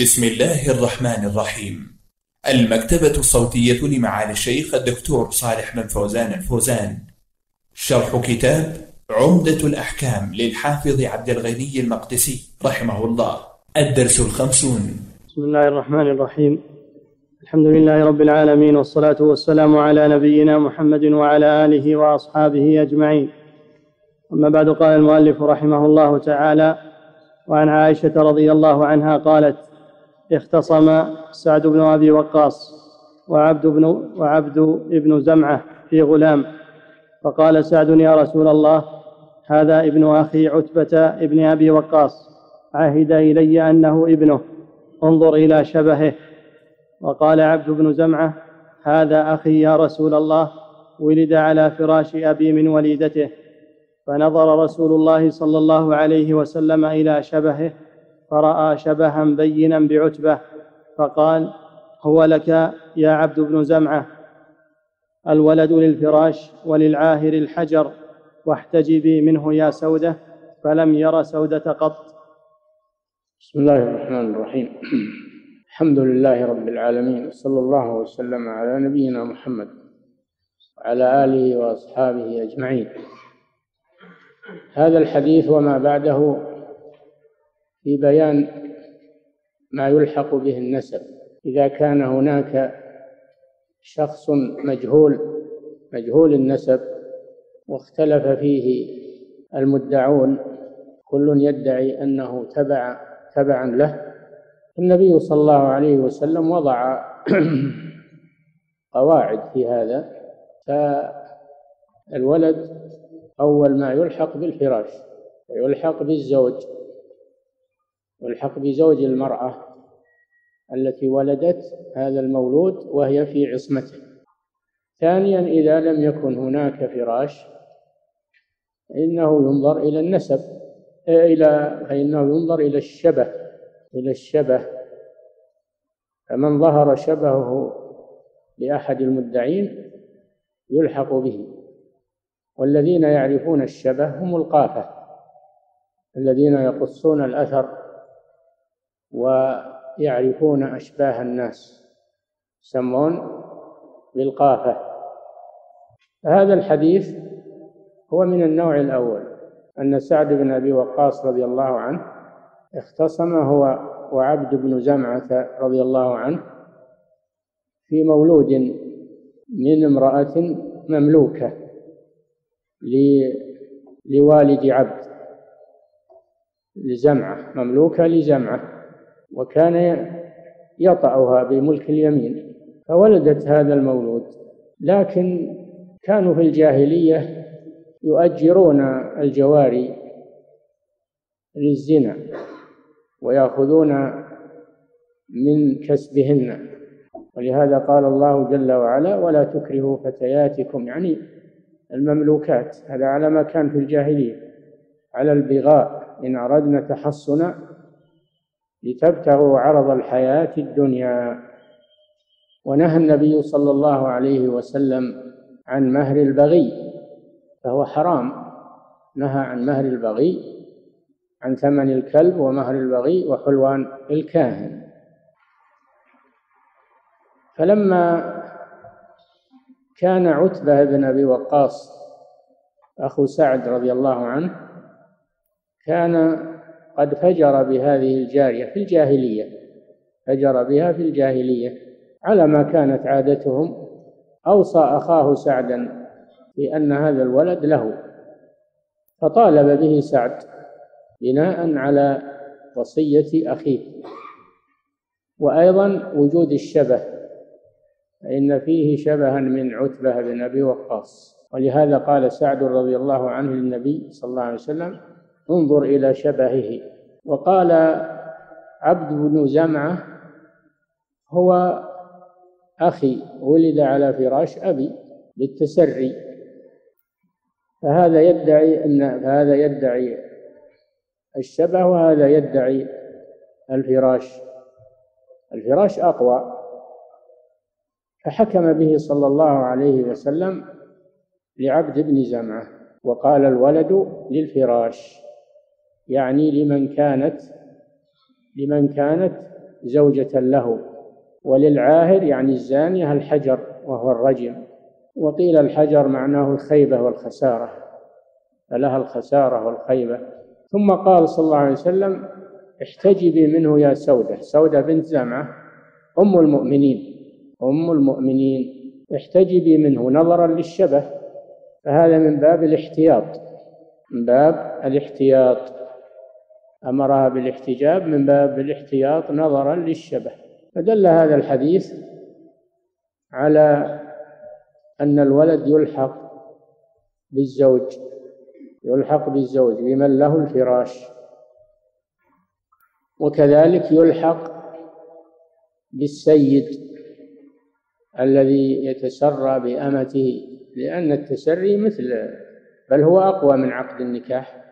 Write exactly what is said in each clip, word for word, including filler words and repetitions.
بسم الله الرحمن الرحيم. المكتبة الصوتية لمعالي الشيخ الدكتور صالح بن فوزان الفوزان. شرح كتاب عمدة الأحكام للحافظ عبد الغني المقدسي رحمه الله. الدرس الخمسون. بسم الله الرحمن الرحيم. الحمد لله رب العالمين، والصلاة والسلام على نبينا محمد وعلى آله وأصحابه أجمعين. أما بعد، قال المؤلف رحمه الله تعالى: وعن عائشة رضي الله عنها قالت: اختصم سعد بن أبي وقاص وعبد بن وعبد ابن زمعة في غلام، فقال سعد: يا رسول الله، هذا ابن أخي عتبة ابن أبي وقاص، عهد إلي أنه ابنه، انظر إلى شبهه. وقال عبد بن زمعة: هذا أخي يا رسول الله، ولد على فراش أبي من وليدته. فنظر رسول الله صلى الله عليه وسلم إلى شبهه، فرأى شبها بينا بعتبة، فقال: هو لك يا عبد بن زمعة، الولد للفراش وللعاهر الحجر، واحتجبي منه يا سودة. فلم ير سودة قط. بسم الله الرحمن الرحيم. الحمد لله رب العالمين، وصلى الله وسلم على نبينا محمد وعلى آله وأصحابه أجمعين. هذا الحديث وما بعده في بيان ما يلحق به النسب إذا كان هناك شخص مجهول مجهول النسب واختلف فيه المدعون، كل يدعي أنه تبع تبعا له. النبي صلى الله عليه وسلم وضع قواعد في هذا، فالولد أول ما يلحق بالفراش، ويلحق بالزوج، يلحق بزوج المرأة التي ولدت هذا المولود وهي في عصمته. ثانيا، إذا لم يكن هناك فراش إنه ينظر إلى النسب إلى فإنه ينظر إلى الشبه إلى الشبه فمن ظهر شبهه لأحد المدعين يلحق به. والذين يعرفون الشبه هم القافة الذين يقصون الأثر ويعرفون أشباه الناس، يسمون بالقافة. هذا الحديث هو من النوع الأول، أن سعد بن أبي وقاص رضي الله عنه اختصم هو وعبد بن زمعة رضي الله عنه في مولود من امرأة مملوكة لوالد عبد لزمعة مملوكة لزمعة وكان يطأها بملك اليمين، فولدت هذا المولود. لكن كانوا في الجاهلية يؤجرون الجواري للزنا ويأخذون من كسبهن، ولهذا قال الله جل وعلا: ولا تكرهوا فتياتكم، يعني المملوكات. هذا على ما كان في الجاهلية، على البغاء، إن أردنا تحصنا لتبتغوا عرض الحياة الدنيا. ونهى النبي صلى الله عليه وسلم عن مهر البغي، فهو حرام. نهى عن مهر البغي، عن ثمن الكلب ومهر البغي وحلوان الكاهن. فلما كان عتبة بن أبي وقاص أخو سعد رضي الله عنه كان قد فجر بهذه الجارية في الجاهلية، فجر بها في الجاهلية على ما كانت عادتهم، أوصى أخاه سعدا بأن هذا الولد له، فطالب به سعد بناء على وصية أخيه، وأيضا وجود الشبه، فإن فيه شبها من عتبة بن أبي وقاص. ولهذا قال سعد رضي الله عنه للنبي صلى الله عليه وسلم: انظر إلى شبهه. وقال عبد بن زمعة: هو أخي، ولد على فراش أبي بالتسري. فهذا يدعي أن فهذا يدعي الشبه، وهذا يدعي الفراش، الفراش أقوى. فحكم به صلى الله عليه وسلم لعبد بن زمعة وقال: الولد للفراش، يعني لمن كانت لمن كانت زوجة له. وللعاهر يعني الزانية الحجر وهو الرجم، وقيل الحجر معناه الخيبة والخسارة، فلها الخسارة والخيبة. ثم قال صلى الله عليه وسلم: احتجبي منه يا سودة. سودة بنت زمعة أم المؤمنين، أم المؤمنين، احتجبي منه نظرا للشبه، فهذا من باب الاحتياط، من باب الاحتياط، أمرها بالاحتجاب من باب الاحتياط نظرا للشبه. فدل هذا الحديث على أن الولد يلحق بالزوج، يلحق بالزوج لمن له الفراش، وكذلك يلحق بالسيد الذي يتسرى بأمته، لأن التسري مثل، بل هو أقوى من عقد النكاح،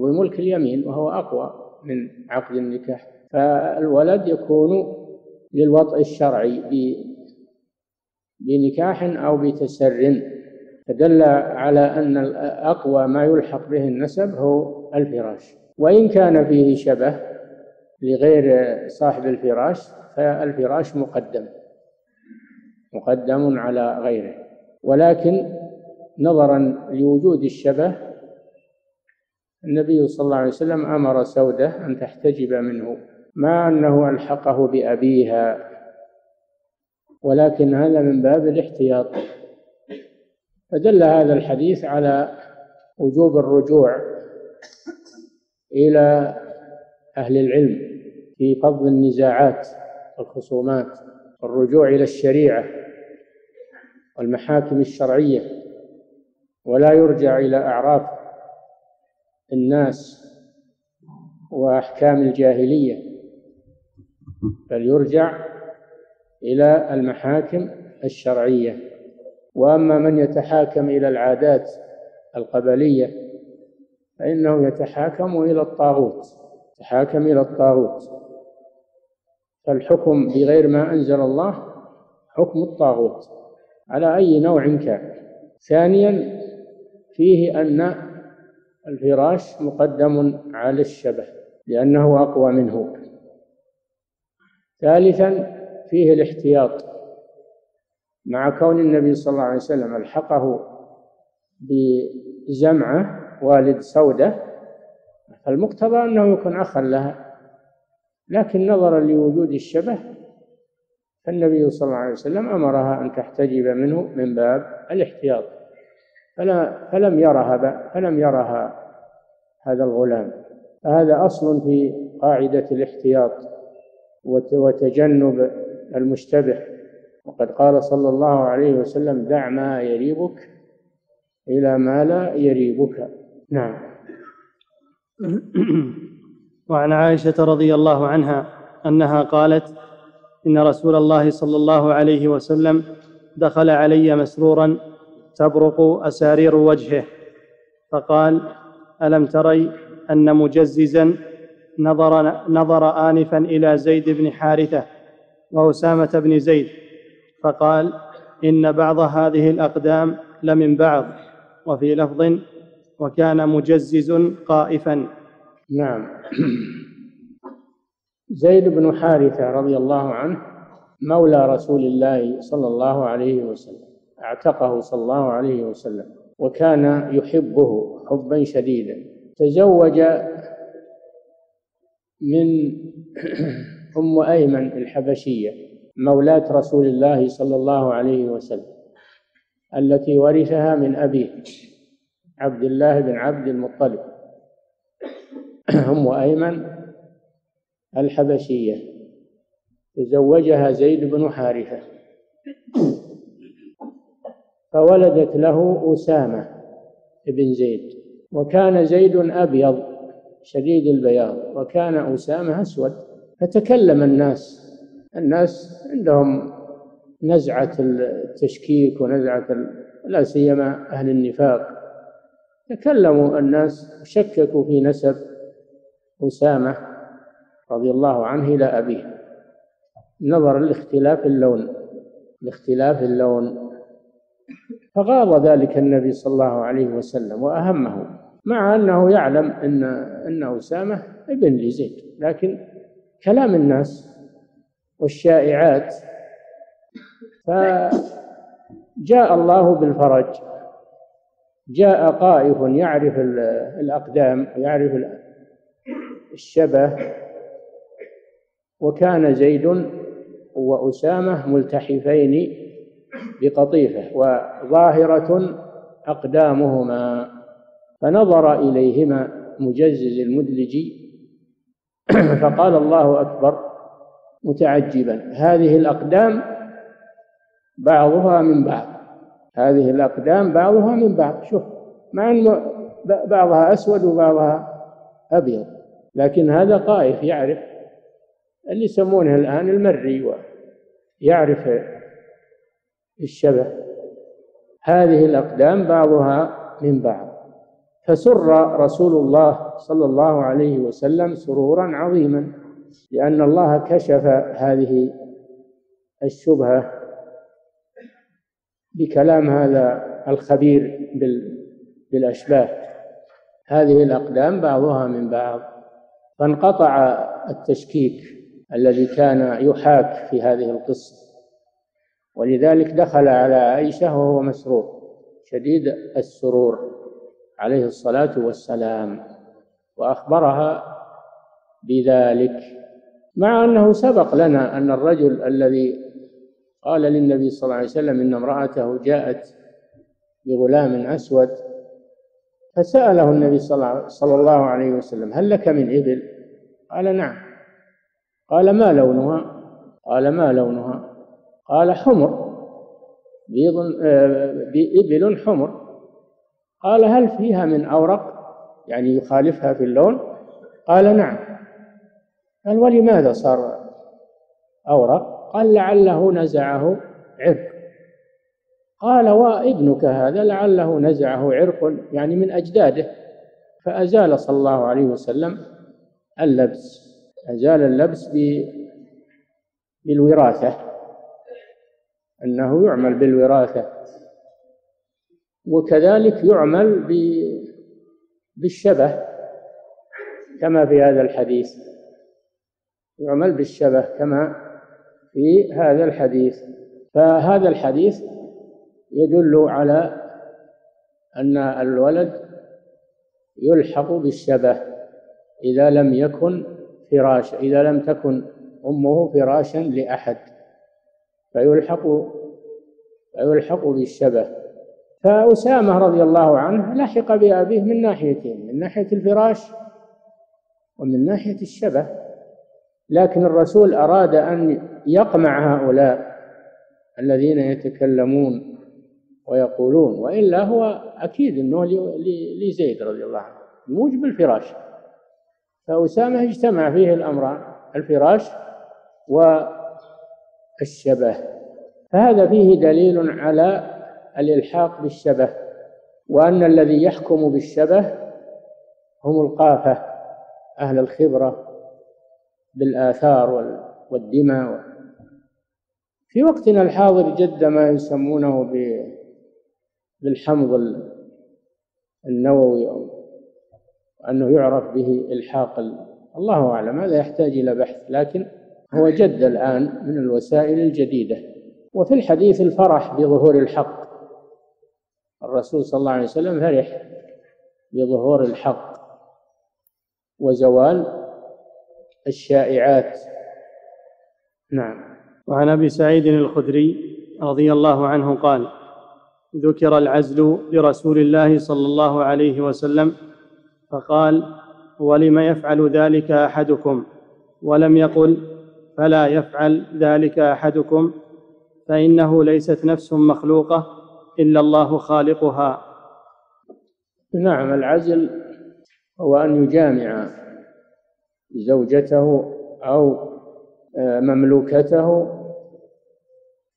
وملك اليمين، وهو أقوى من عقد النكاح. فالولد يكون للوطء الشرعي بنكاح أو بتسر، فدل على أن أقوى ما يلحق به النسب هو الفراش. وإن كان فيه شبه لغير صاحب الفراش فالفراش مقدم، مقدم على غيره، ولكن نظرا لوجود الشبه النبي صلى الله عليه وسلم أمر سودة أن تحتجب منه، مع أنه ألحقه بأبيها، ولكن هذا من باب الاحتياط. فدل هذا الحديث على وجوب الرجوع إلى أهل العلم في فض النزاعات والخصومات، الرجوع إلى الشريعة والمحاكم الشرعية، ولا يرجع إلى أعراف الناس وأحكام الجاهلية، بل يرجع إلى المحاكم الشرعية. وأما من يتحاكم إلى العادات القبلية فإنه يتحاكم إلى الطاغوت، يتحاكم إلى الطاغوت، فالحكم بغير ما أنزل الله حكم الطاغوت على أي نوع كان. ثانيا فيه أن الفراش مقدم على الشبه لأنه أقوى منه. ثالثا فيه الاحتياط، مع كون النبي صلى الله عليه وسلم ألحقه بزمعة والد سودة، فالمقتضى أنه يكون أخا لها، لكن نظرا لوجود الشبه فالنبي صلى الله عليه وسلم أمرها أن تحتجب منه من باب الاحتياط، فلم يرها فلم يرها هذا الغلام. فهذا أصل في قاعدة الاحتياط وتجنب المشتبه، وقد قال صلى الله عليه وسلم: دع ما يريبك إلى ما لا يريبك. نعم. وعن عائشة رضي الله عنها أنها قالت: إن رسول الله صلى الله عليه وسلم دخل علي مسرورا تبرق أسارير وجهه، فقال: ألم تري أن مجززا نظر, نظر آنفا إلى زيد بن حارثة وأسامة بن زيد، فقال: إن بعض هذه الأقدام لمن بعض. وفي لفظ: وكان مجزز قائفا. نعم. زيد بن حارثة رضي الله عنه مولى رسول الله صلى الله عليه وسلم، اعتقه صلى الله عليه وسلم، وكان يحبه حبا شديدا. تزوج من أم أيمن الحبشية مولاة رسول الله صلى الله عليه وسلم، التي ورثها من أبيه عبد الله بن عبد المطلب. أم أيمن الحبشية تزوجها زيد بن حارثة، فولدت له أسامة بن زيد، وكان زيد أبيض شديد البياض وكان أسامة أسود. فتكلم الناس، الناس عندهم نزعة التشكيك ونزعة لا سيما أهل النفاق، تكلموا الناس شككوا في نسب أسامة رضي الله عنه إلى أبيه، نظرا لاختلاف اللون، لاختلاف اللون. فغاض ذلك النبي صلى الله عليه وسلم وأهمه، مع أنه يعلم أن أن أسامة ابن لزيد، لكن كلام الناس والشائعات، فجاء الله بالفرج، جاء قائف يعرف الأقدام ويعرف الشبه، وكان زيد وأسامة ملتحفين بقطيفة وظاهرة أقدامهما، فنظر إليهما مجزز المدلجي فقال الله أكبر متعجبا، هذه الأقدام بعضها من بعض، هذه الأقدام بعضها من بعض، شوف مع أن بعضها أسود وبعضها أبيض، لكن هذا قائف يعرف اللي يسمونه الآن المري، يعرف الشبه، هذه الأقدام بعضها من بعض. فسر رسول الله صلى الله عليه وسلم سرورا عظيما، لأن الله كشف هذه الشبهة بكلام هذا الخبير بالأشباه، هذه الأقدام بعضها من بعض، فانقطع التشكيك الذي كان يحاك في هذه القصة، ولذلك دخل على عائشة وهو مسرور شديد السرور عليه الصلاة والسلام، وأخبرها بذلك، مع أنه سبق لنا أن الرجل الذي قال للنبي صلى الله عليه وسلم إن امرأته جاءت بغلام أسود، فسأله النبي صلى الله عليه وسلم هل لك من إبل؟ قال نعم. قال ما لونها؟ قال ما لونها؟ قال حمر، بإبل حمر. قال هل فيها من أورق، يعني يخالفها في اللون؟ قال نعم. قال ولماذا صار أورق؟ قال لعله نزعه عرق. قال وابنك هذا لعله نزعه عرق، يعني من أجداده، فأزال صلى الله عليه وسلم اللبس، أزال اللبس بالوراثة، أنه يعمل بالوراثة، وكذلك يعمل بالشبه كما في هذا الحديث، يعمل بالشبه كما في هذا الحديث. فهذا الحديث يدل على أن الولد يلحق بالشبه إذا لم يكن فراش، إذا لم تكن أمه فراشا لأحد، فيلحق فيلحق بالشبه. فأسامة رضي الله عنه لحق بأبيه من ناحيتين، من ناحية الفراش ومن ناحية الشبه، لكن الرسول أراد أن يقمع هؤلاء الذين يتكلمون ويقولون، وإلا هو أكيد أنه لزيد رضي الله عنه موجب الفراش، فأسامة اجتمع فيه الأمران، الفراش والشبه، فهذا فيه دليل على الإلحاق بالشبه، وأن الذي يحكم بالشبه هم القافة، أهل الخبرة بالآثار والدماء. في وقتنا الحاضر جد ما يسمونه بالحمض النووي، أو أنه يعرف به إلحاق، الله أعلم، هذا يحتاج إلى بحث، لكن هو جد الآن من الوسائل الجديدة. وفي الحديث الفرح بظهور الحق، الرسول صلى الله عليه وسلم فرح بظهور الحق وزوال الشائعات. نعم. وعن أبي سعيد الخدري رضي الله عنه قال ذكر العزل لرسول الله صلى الله عليه وسلم فقال ولم يفعل ذلك أحدكم، ولم يقل فلا يفعل ذلك أحدكم، فإنه ليست نفس مخلوقة إلا الله خالقها. نعم. العزل هو أن يجامع زوجته أو مملوكته،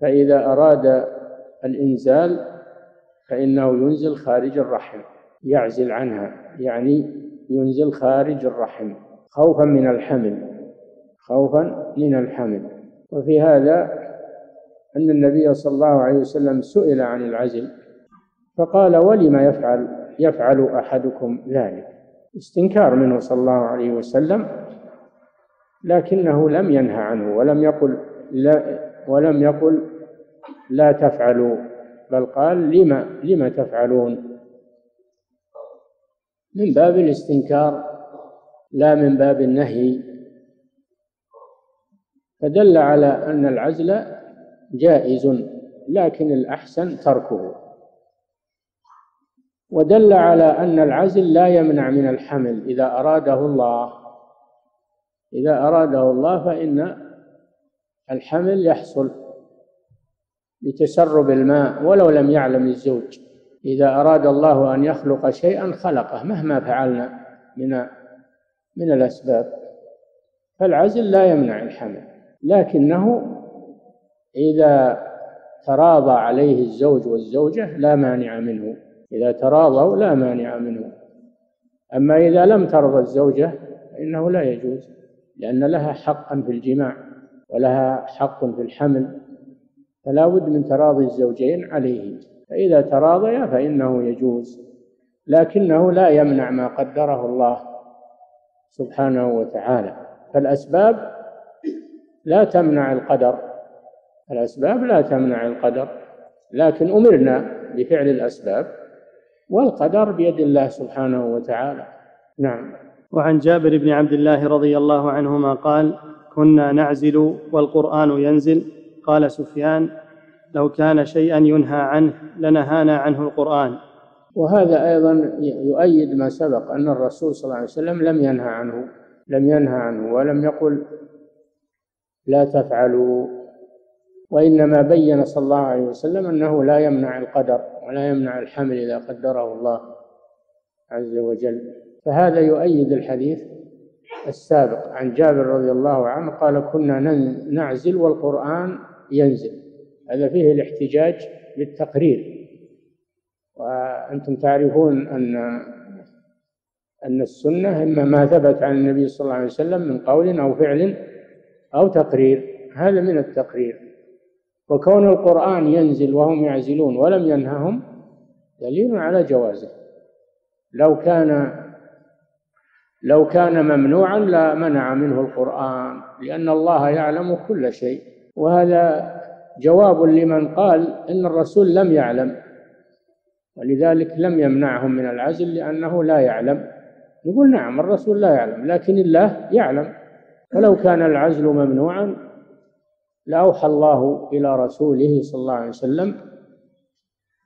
فإذا أراد الإنزال فإنه ينزل خارج الرحم، يعزل عنها، يعني ينزل خارج الرحم خوفا من الحمل، خوفا من الحمل. وفي هذا أن النبي صلى الله عليه وسلم سئل عن العزل فقال ولم يفعل يفعل أحدكم ذلك، استنكار منه صلى الله عليه وسلم، لكنه لم ينهى عنه ولم يقل لا ولم يقل لا تفعلوا، بل قال لما لما تفعلون، من باب الاستنكار لا من باب النهي، فدل على أن العزل جائز لكن الأحسن تركه، ودل على أن العزل لا يمنع من الحمل إذا أراده الله، إذا أراده الله فإن الحمل يحصل بتسرب الماء ولو لم يعلم الزوج، إذا أراد الله أن يخلق شيئا خلقه مهما فعلنا من من الأسباب، فالعزل لا يمنع الحمل، لكنه إذا تراضى عليه الزوج والزوجة لا مانع منه، إذا تراضوا لا مانع منه. أما إذا لم ترضى الزوجة فإنه لا يجوز، لأن لها حقا في الجماع ولها حق في الحمل، فلا بد من تراضي الزوجين عليه، فإذا تراضيا فإنه يجوز، لكنه لا يمنع ما قدره الله سبحانه وتعالى. فالأسباب لا تمنع القدر، الأسباب لا تمنع القدر، لكن أمرنا بفعل الأسباب، والقدر بيد الله سبحانه وتعالى. نعم. وعن جابر بن عبد الله رضي الله عنهما قال: كنا نعزل والقرآن ينزل، قال سفيان: لو كان شيئا ينهى عنه لنهانا عنه القرآن. وهذا أيضا يؤيد ما سبق، أن الرسول صلى الله عليه وسلم لم ينهى عنه لم ينهى عنه ولم يقل لا تفعلوا، وإنما بين صلى الله عليه وسلم أنه لا يمنع القدر ولا يمنع الحمل إذا قدره الله عز وجل. فهذا يؤيد الحديث السابق عن جابر رضي الله عنه قال: كنا نعزل والقرآن ينزل. هذا فيه الاحتجاج بالتقرير، وأنتم تعرفون أن أن السنة إما ما ثبت عن النبي صلى الله عليه وسلم من قول أو فعل أو تقرير، هذا من التقرير. وكون القرآن ينزل وهم يعزلون ولم ينههم دليل على جوازه، لو كان لو كان ممنوعا لا منع منه القرآن، لأن الله يعلم كل شيء. وهذا جواب لمن قال إن الرسول لم يعلم ولذلك لم يمنعهم من العزل لأنه لا يعلم. نقول نعم الرسول لا يعلم، لكن الله يعلم، ولو كان العزل ممنوعا لأوحى الله إلى رسوله صلى الله عليه وسلم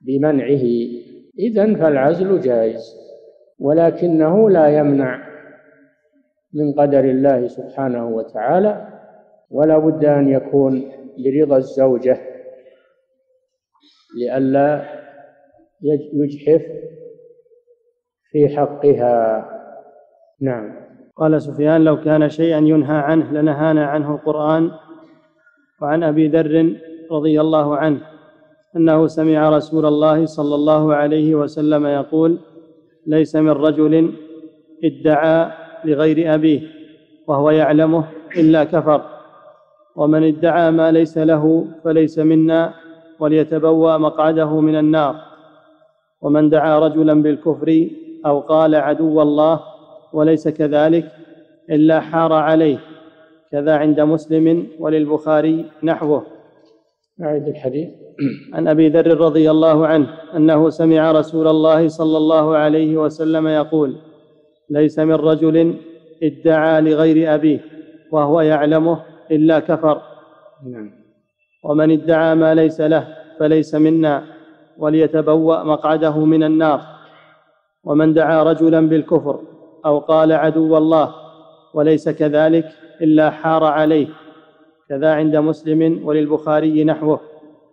بمنعه. إذن فالعزل جائز، ولكنه لا يمنع من قدر الله سبحانه وتعالى، ولا بد أن يكون برضا الزوجة لئلا يجحف في حقها. نعم. قال سفيان: لو كان شيئا ينهى عنه لنهانا عنه القرآن. وعن أبي ذر رضي الله عنه أنه سمع رسول الله صلى الله عليه وسلم يقول: ليس من رجل ادعى لغير أبيه وهو يعلمه إلا كفر، ومن ادعى ما ليس له فليس منا وليتبوأ مقعده من النار، ومن دعا رجلا بالكفر أو قال عدو الله وليس كذلك إلا حار عليه، كذا عند مسلم وللبخاري نحوه. أعيد الحديث. عن أبي ذر رضي الله عنه أنه سمع رسول الله صلى الله عليه وسلم يقول: ليس من رجل ادعى لغير أبيه وهو يعلمه إلا كفر. نعم. ومن ادعى ما ليس له فليس منا وليتبوأ مقعده من النار، ومن دعا رجلا بالكفر أو قال عدو الله وليس كذلك إلا حار عليه، كذا عند مسلم وللبخاري نحوه.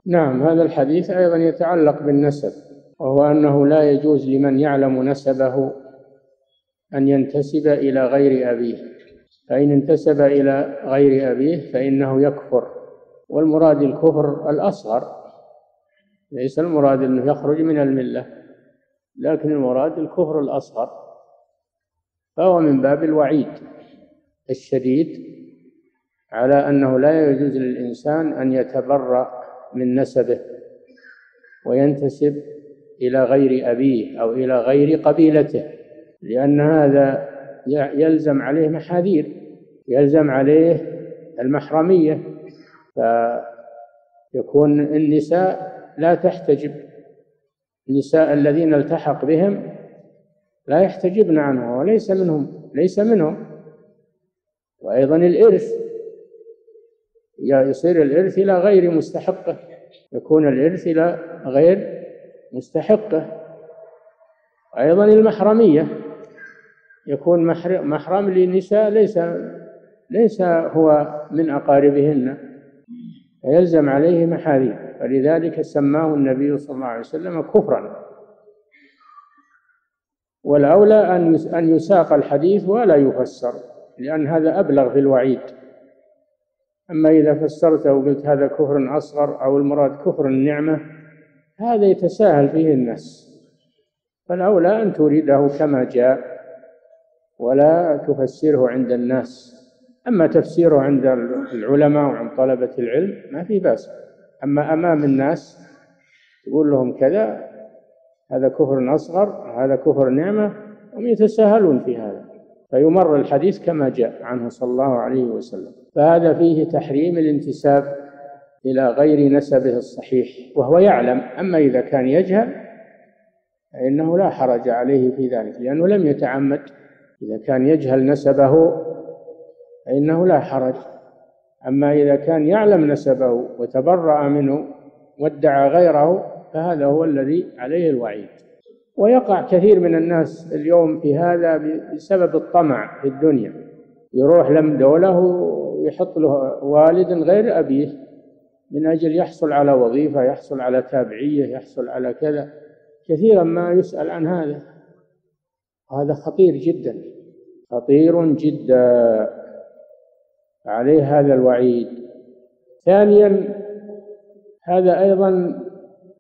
نعم. هذا الحديث أيضا يتعلق بالنسب، وهو أنه لا يجوز لمن يعلم نسبه أن ينتسب إلى غير أبيه، فإن انتسب إلى غير أبيه فإنه يكفر، والمراد الكفر الأصغر، ليس المراد أنه يخرج من الملة، لكن المراد الكفر الأصغر، فهو من باب الوعيد الشديد على أنه لا يجوز للإنسان أن يتبرأ من نسبه وينتسب إلى غير أبيه أو إلى غير قبيلته، لأن هذا يلزم عليه محاذير، يلزم عليه المحرمية فيكون النساء لا تحتجب، النساء الذين التحق بهم لا يحتجبن عنها، وليس منهم ليس منهم وأيضا الإرث يصير الإرث إلى غير مستحقه، يكون الإرث إلى غير مستحقه. أيضا المحرمية، يكون محرم للنساء ليس ليس هو من أقاربهن، فيلزم عليه محاريم، فلذلك سماه النبي صلى الله عليه وسلم كفرا. والأولى أن يساق الحديث ولا يفسر، لأن هذا أبلغ في الوعيد. أما إذا فسرته وقلت هذا كفر أصغر أو المراد كفر النعمة، هذا يتساهل فيه الناس، فالأولى أن تورده كما جاء ولا تفسره عند الناس. أما تفسيره عند العلماء وعند طلبة العلم ما في بأس، أما أمام الناس تقول لهم كذا، هذا كفر أصغر، هذا كفر نعمة، هم يتساهلون في هذا، فيمر الحديث كما جاء عنه صلى الله عليه وسلم. فهذا فيه تحريم الانتساب إلى غير نسبه الصحيح وهو يعلم. أما إذا كان يجهل فإنه لا حرج عليه في ذلك، لأنه لم يتعمد. إذا كان يجهل نسبه فإنه لا حرج، أما إذا كان يعلم نسبه وتبرأ منه وادعى غيره فهذا هو الذي عليه الوعيد. ويقع كثير من الناس اليوم في هذا بسبب الطمع في الدنيا، يروح لم دوله ويحط له والد غير أبيه من أجل يحصل على وظيفة، يحصل على تابعية، يحصل على كذا. كثيرا ما يسأل عن هذا، هذا خطير جدا، خطير جدا، عليه هذا الوعيد. ثانيا، هذا أيضا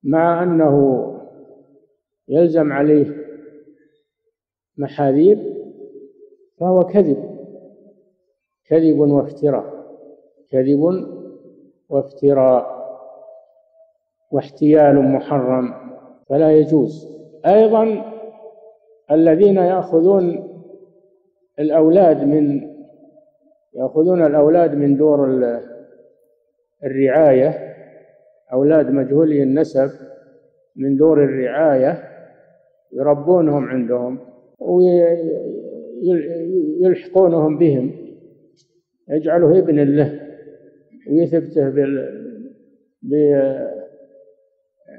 مع أنه يلزم عليه محاذير فهو كذب، كذب وافتراء، كذب وافتراء، واحتيال محرم فلا يجوز. أيضا الذين يأخذون الأولاد من يأخذون الأولاد من دور الرعاية، أولاد مجهولي النسب من دور الرعاية يربونهم عندهم ويلحقونهم بهم، يجعله ابن له ويثبته بال... ب...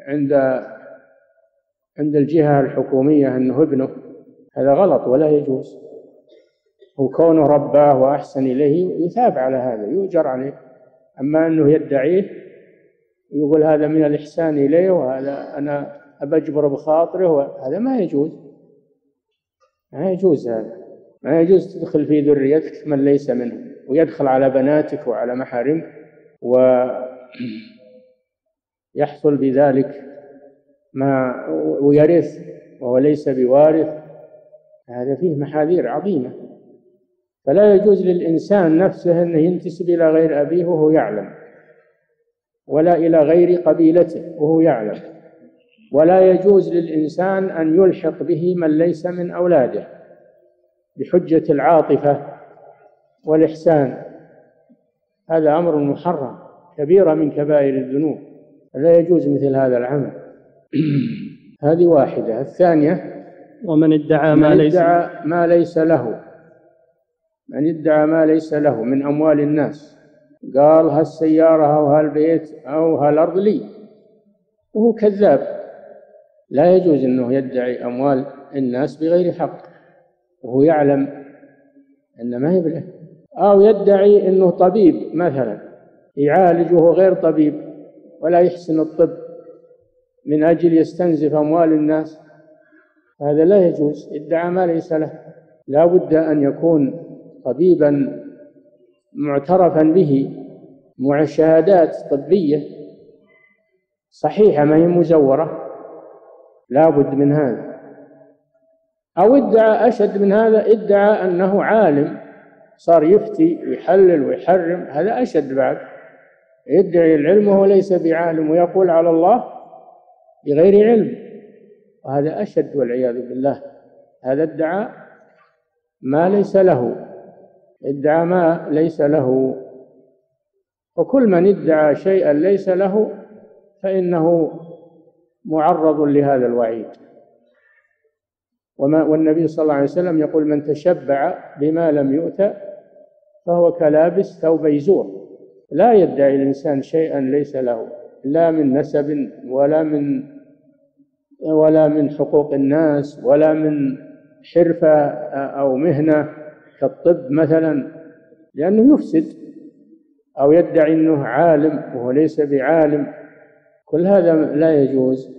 عند عند الجهة الحكومية أنه ابنه، هذا غلط ولا يجوز. وكونه رباه وأحسن إليه يثاب على هذا، يؤجر عليه. أما أنه يدعيه يقول هذا من الإحسان إليه وهذا أنا أبجبر بخاطره، هذا ما يجوز، ما يجوز هذا، ما يجوز. تدخل في ذريتك من ليس منه ويدخل على بناتك وعلى محارمك ويحصل بذلك ما ويرث وهو ليس بوارث، هذا فيه محاذير عظيمة. فلا يجوز للإنسان نفسه أن ينتسب إلى غير أبيه وهو يعلم، ولا إلى غير قبيلته وهو يعلم، ولا يجوز للإنسان أن يلحق به من ليس من أولاده بحجة العاطفة والإحسان، هذا أمر محرم، كبيرة من كبائر الذنوب، لا يجوز مثل هذا العمل. هذه واحدة. الثانية، ومن ادعى ما ليس ما ليس له من ادعى ما ليس له من أموال الناس، قال هالسيارة أو هالبيت أو هالأرض لي، وهو كذاب. لا يجوز أنه يدعي أموال الناس بغير حق وهو يعلم أن ما هي له، أو يدعي أنه طبيب مثلا يعالج وهو غير طبيب ولا يحسن الطب من أجل يستنزف أموال الناس، هذا لا يجوز، ادعى ما ليس له. لا بد أن يكون طبيبا معترفا به، مع شهادات طبية صحيحة ما هي مزورة، لا بد من هذا. أو ادعى أشد من هذا، ادعى أنه عالم صار يفتي ويحلل ويحرم، هذا أشد بعد، يدعي العلم وهو ليس بعالم ويقول على الله بغير علم، وهذا أشد والعياذ بالله. هذا ادعى ما ليس له، ادعى ما ليس له. وكل من ادعى شيئا ليس له فإنه معرض لهذا الوعيد. وما والنبي صلى الله عليه وسلم يقول: من تشبع بما لم يؤت فهو كلابس ثوب يزور. لا يدعي الإنسان شيئا ليس له، لا من نسب ولا من ولا من حقوق الناس ولا من حرفة أو مهنة كالطب مثلا، لأنه يفسد، أو يدعي أنه عالم وهو ليس بعالم. كل هذا لا يجوز،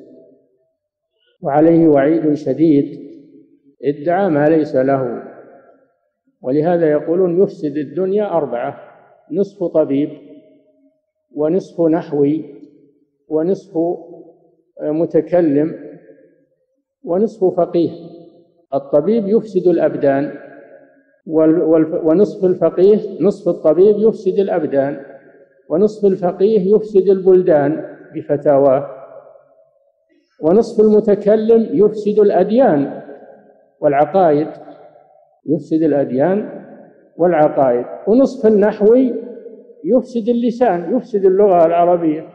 وعليه وعيد شديد، ادعى ما ليس له. ولهذا يقولون: يفسد الدنيا أربعة: نصف طبيب، ونصف نحوي، ونصف متكلم، ونصف فقيه. الطبيب يفسد الأبدان، ونصف الفقيه، نصف الطبيب يفسد الأبدان، ونصف الفقيه يفسد البلدان بفتاواه، ونصف المتكلم يفسد الأديان والعقائد، يفسد الأديان والعقائد، ونصف النحوي يفسد اللسان، يفسد اللغة العربية.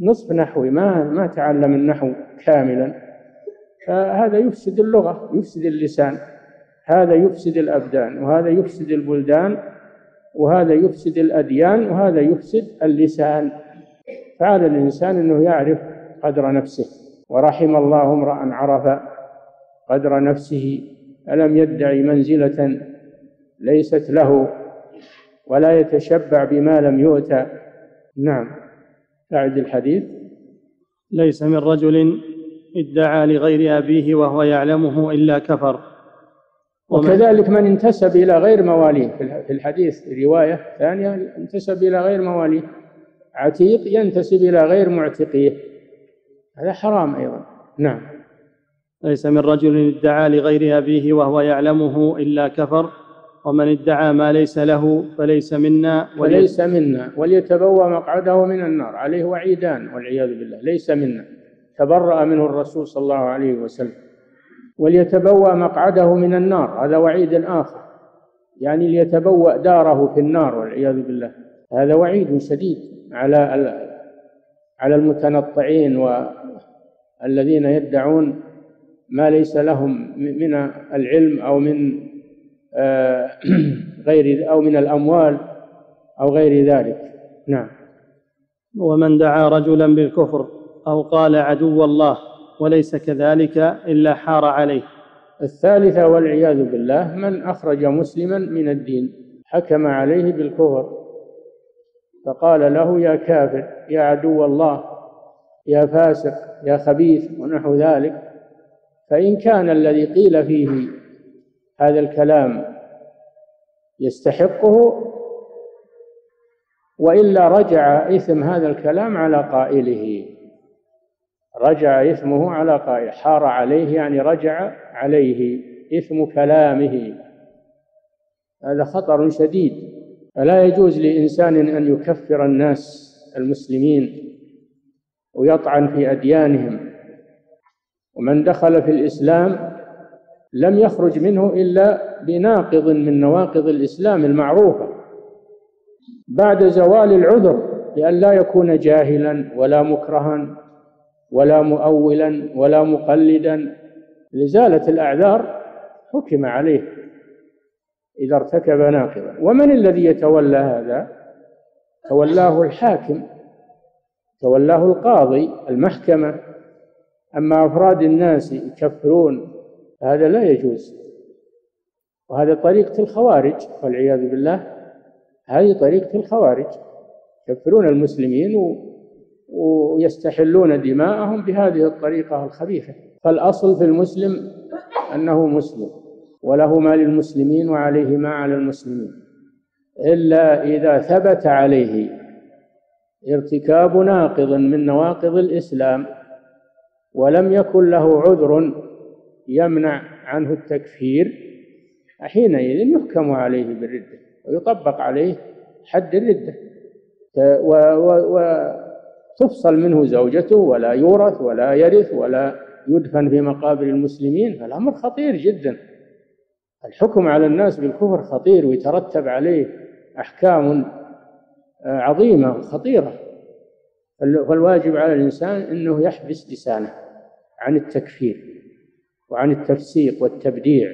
نصف نحوي ما ما تعلم النحو كاملا، فهذا يفسد اللغة، يفسد اللسان، هذا يفسد الأبدان، وهذا يفسد البلدان، وهذا يفسد الأديان، وهذا يفسد اللسان. فعلى الإنسان أنه يعرف قدر نفسه. ورحم الله امرأ عرف قدر نفسه، ألم يدعي منزلة ليست له، ولا يتشبع بما لم يؤتى. نعم، أعد الحديث. ليس من رجل ادعى لغير أبيه وهو يعلمه إلا كفر. وكذلك من انتسب إلى غير مواليه. في الحديث رواية ثانية: انتسب إلى غير مواليه. عتيق ينتسب إلى غير معتقيه، هذا حرام أيضا. نعم. ليس من رجل ادعى لغير أبيه وهو يعلمه إلا كفر، ومن ادعى ما ليس له فليس منا وليس منا وليتبوأ مقعده من النار. عليه وعيدان والعياذ بالله. ليس منا تبرأ منه الرسول صلى الله عليه وسلم. وليتبوأ مقعده من النار، هذا وعيد آخر، يعني ليتبوأ داره في النار والعياذ بالله. هذا وعيد شديد على على المتنطعين والذين يدعون ما ليس لهم من العلم أو من غير أو من الأموال أو غير ذلك. نعم. ومن دعا رجلا بالكفر أو قال عدو الله وليس كذلك إلا حار عليه. الثالثة والعياذ بالله: من أخرج مسلما من الدين، حكم عليه بالكفر فقال له: يا كافر، يا عدو الله، يا فاسق، يا خبيث، ونحو ذلك. فإن كان الذي قيل فيه هذا الكلام يستحقه، وإلا رجع إثم هذا الكلام على قائله، رجع إثمه على قائله، حار عليه يعني رجع عليه إثم كلامه. هذا خطر شديد، فلا يجوز لإنسان أن يكفر الناس المسلمين ويطعن في أديانهم. ومن دخل في الإسلام لم يخرج منه إلا بناقض من نواقض الإسلام المعروفة بعد زوال العذر، لئلا يكون جاهلا ولا مكرها ولا مؤولا ولا مقلدا. لزالت الأعذار حكم عليه إذا ارتكب ناقضا. ومن الذي يتولى هذا؟ تولاه الحاكم، تولاه القاضي، المحكمة. أما أفراد الناس يكفرون، هذا لا يجوز. وهذا طريقة الخوارج والعياذ بالله، هذه طريقة الخوارج، يكفرون المسلمين و... ويستحلون دماءهم بهذه الطريقة الخبيثة. فالأصل في المسلم أنه مسلم، وله ما للمسلمين وعليه ما على المسلمين، إلا إذا ثبت عليه ارتكاب ناقض من نواقض الإسلام ولم يكن له عذر يمنع عنه التكفير، حينئذ يحكم عليه بالردة ويطبق عليه حد الردة، وتفصل منه زوجته، ولا يورث ولا يرث ولا يدفن في مقابر المسلمين. الأمر خطير جدا. الحكم على الناس بالكفر خطير، ويترتب عليه أحكام عظيمة خطيرة، فالواجب على الإنسان أنه يحبس لسانه عن التكفير وعن التفسيق والتبديع،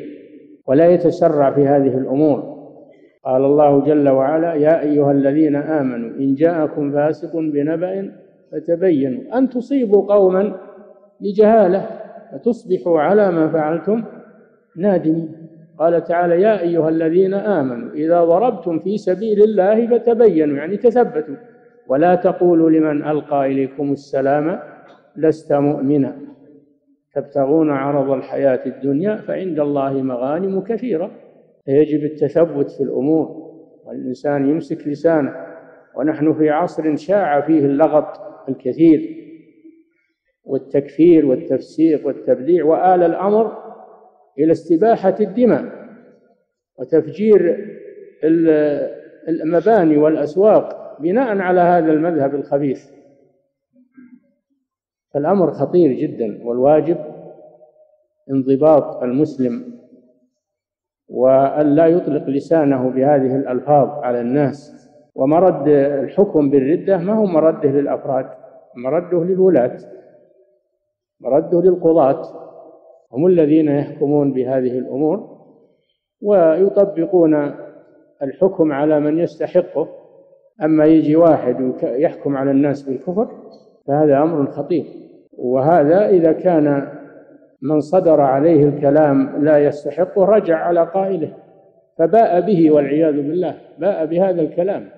ولا يتسرع في هذه الأمور. قال الله جل وعلا: يا أيها الذين آمنوا إن جاءكم فاسق بنبأ فتبينوا أن تصيبوا قوما بجهالة فتصبحوا على ما فعلتم نادمين. قال تعالى: يا أيها الذين آمنوا إذا ضربتم في سبيل الله فتبينوا، يعني تثبتوا، ولا تقولوا لمن ألقى إليكم السلام لست مؤمنا تبتغون عرض الحياة الدنيا فعند الله مغانم كثيرة. يجب التثبت في الأمور، والإنسان يمسك لسانه، ونحن في عصر شاع فيه اللغط الكثير والتكفير والتفسيق والتبديع، وآل الأمر إلى استباحة الدماء وتفجير المباني والأسواق بناء على هذا المذهب الخبيث. فالأمر خطير جدا، والواجب انضباط المسلم وأن لا يطلق لسانه بهذه الألفاظ على الناس. ومرد الحكم بالردة ما هو مرده للأفراد، مرده للولاة، مرده للقضاة، هم الذين يحكمون بهذه الأمور ويطبقون الحكم على من يستحقه. أما يجي واحد يحكم على الناس بالكفر فهذا أمر خطير. وهذا إذا كان من صدر عليه الكلام لا يستحقه رجع على قائله، فباء به والعياذ بالله، باء بهذا الكلام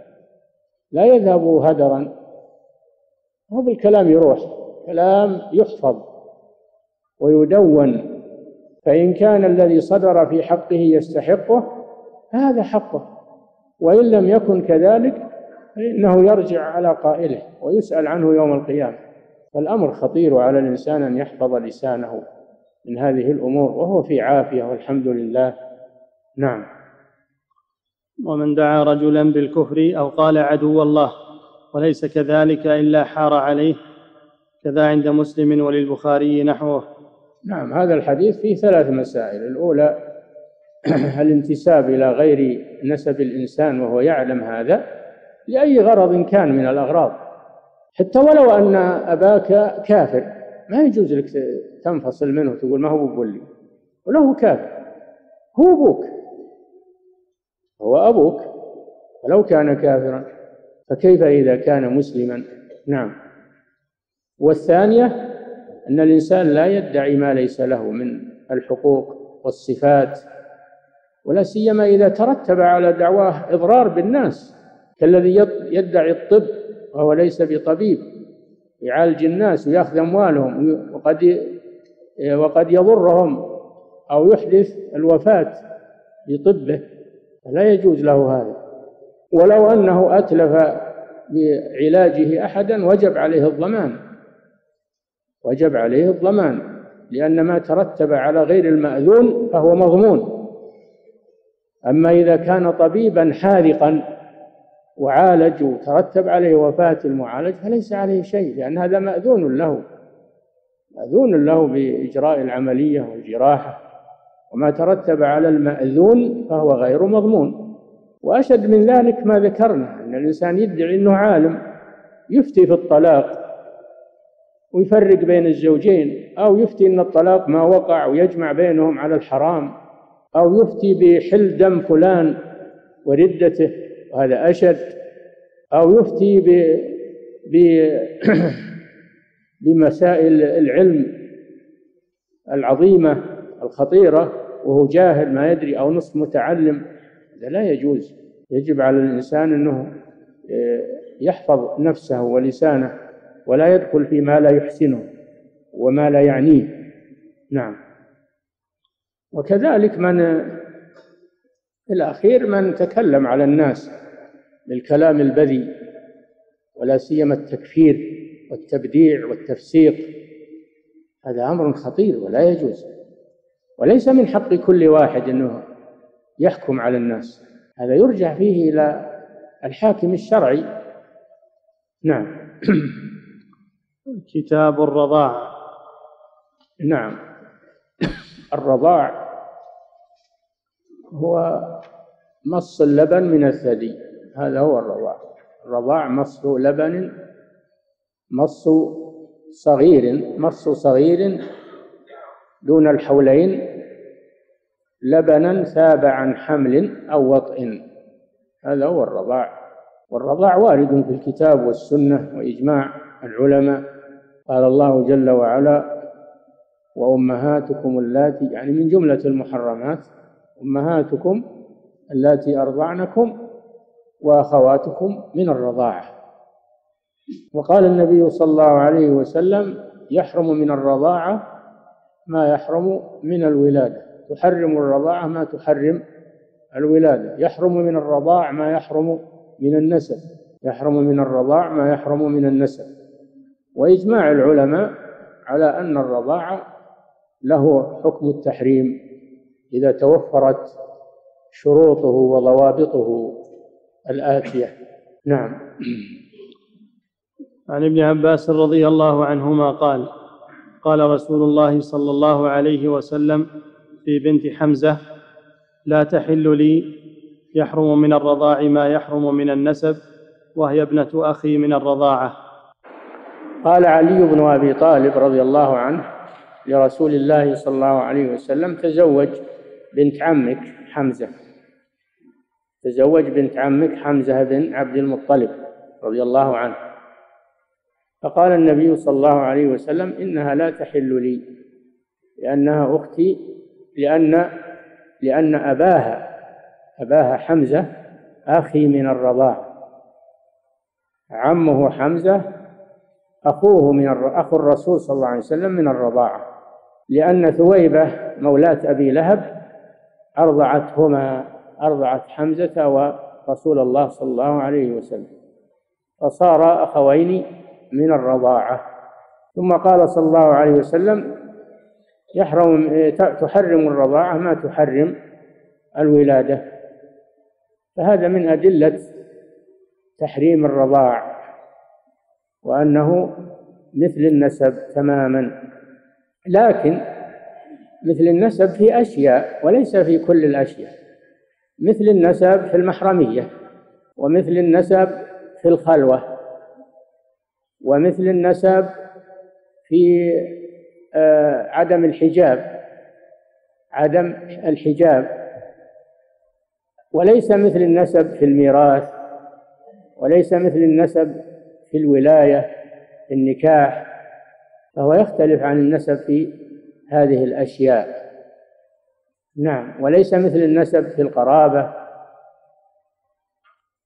لا يذهب هدرا، هو بالكلام يروح، كلام يحفظ ويدون. فإن كان الذي صدر في حقه يستحقه هذا حقه، وإن لم يكن كذلك فإنه يرجع على قائله ويسأل عنه يوم القيامة. فالأمر خطير، على الإنسان أن يحفظ لسانه من هذه الأمور وهو في عافية والحمد لله. نعم. ومن دعا رجلا بالكفر أو قال عدو الله وليس كذلك إلا حار عليه، كذا عند مسلم وللبخاري نحوه. نعم، هذا الحديث فيه ثلاث مسائل. الأولى: الانتساب إلى غير نسب الإنسان وهو يعلم هذا لأي غرض كان من الأغراض، حتى ولو أن أباك كافر ما يجوز لك تنفصل منه تقول ما هو أبو لي وله كافر، هو أبوك، هو أبوك ولو كان كافرا، فكيف إذا كان مسلما؟ نعم. والثانية: أن الإنسان لا يدعي ما ليس له من الحقوق والصفات، ولا سيما إذا ترتب على دعواه إضرار بالناس، كالذي يدعي الطب وهو ليس بطبيب، يعالج الناس ويأخذ أموالهم وقد وقد يضرهم أو يحدث الوفاة بطبه، فلا يجوز له هذا. ولو أنه أتلف بعلاجه أحدا وجب عليه الضمان، وجب عليه الضمان، لأن ما ترتب على غير المأذون فهو مضمون. أما إذا كان طبيبا حاذقا وعالج وترتب عليه وفاة المعالج فليس عليه شيء، لأن هذا مأذون له، مأذون له بإجراء العملية والجراحة، وما ترتب على المأذون فهو غير مضمون. وأشد من ذلك ما ذكرنا، أن الإنسان يدعي أنه عالم يفتي في الطلاق ويفرق بين الزوجين، أو يفتي أن الطلاق ما وقع ويجمع بينهم على الحرام، أو يفتي بحل دم فلان وردته وهذا أشد، أو يفتي ب... ب... بمسائل العلم العظيمة الخطيرة وهو جاهل ما يدري، أو نصف متعلم، هذا لا يجوز. يجب على الإنسان أنه يحفظ نفسه ولسانه ولا يدخل فيما لا يحسنه وما لا يعنيه. نعم. وكذلك من في الأخير من تكلم على الناس بالكلام البذيء، ولا سيما التكفير والتبديع والتفسيق، هذا أمر خطير ولا يجوز، وليس من حق كل واحد أنه يحكم على الناس، هذا يرجع فيه إلى الحاكم الشرعي. نعم. كتاب الرضاع. نعم. الرضاع هو مص اللبن من الثدي، هذا هو الرضاع، الرضاع مص لبن، مص صغير، مص صغير دون الحولين لبنا ثاب عن حمل أو وطئ، هذا هو الرضاع. والرضاع وارد في الكتاب والسنة وإجماع العلماء. قال الله جل وعلا وأمهاتكم اللاتي، يعني من جملة المحرمات أمهاتكم اللاتي أرضعنكم وأخواتكم من الرضاعة. وقال النبي صلى الله عليه وسلم يحرم من الرضاعة ما يحرم من الولادة، تحرم الرضاعة ما تحرم الولادة، يحرم من الرضاع ما يحرم من النسب، يحرم من الرضاع ما يحرم من النسب. وإجماع العلماء على أن الرضاعة له حكم التحريم إذا توفرت شروطه وضوابطه الآتية. نعم. عن ابن عباس رضي الله عنهما قال قال رسول الله صلى الله عليه وسلم في بنت حمزة لا تحل لي، يحرم من الرضاع ما يحرم من النسب، وهي ابنة أخي من الرضاعة. قال علي بن أبي طالب رضي الله عنه لرسول الله صلى الله عليه وسلم تزوج بنت عمك حمزة، تزوج بنت عمك حمزة بن عبد المطلب رضي الله عنه. فقال النبي صلى الله عليه وسلم إنها لا تحل لي لأنها أختي، لأن لأن أباها أباها حمزة أخي من الرضاع، عمه حمزة أخوه من أخو الرسول صلى الله عليه وسلم من الرضاعة، لأن ثويبة مولاة أبي لهب أرضعتهما، أرضعت حمزة ورسول الله صلى الله عليه وسلم، فصار أخوين من الرضاعة. ثم قال صلى الله عليه وسلم يحرم تحرم الرضاعة ما تحرم الولادة، فهذا من أدلة تحريم الرضاع وأنه مثل النسب تماما، لكن مثل النسب في أشياء وليس في كل الأشياء، مثل النسب في المحرمية، ومثل النسب في الخلوة، ومثل النسب في عدم الحجاب، عدم الحجاب، وليس مثل النسب في الميراث، وليس مثل النسب في الولاية، في النكاح، فهو يختلف عن النسب في هذه الأشياء. نعم. وليس مثل النسب في القرابة،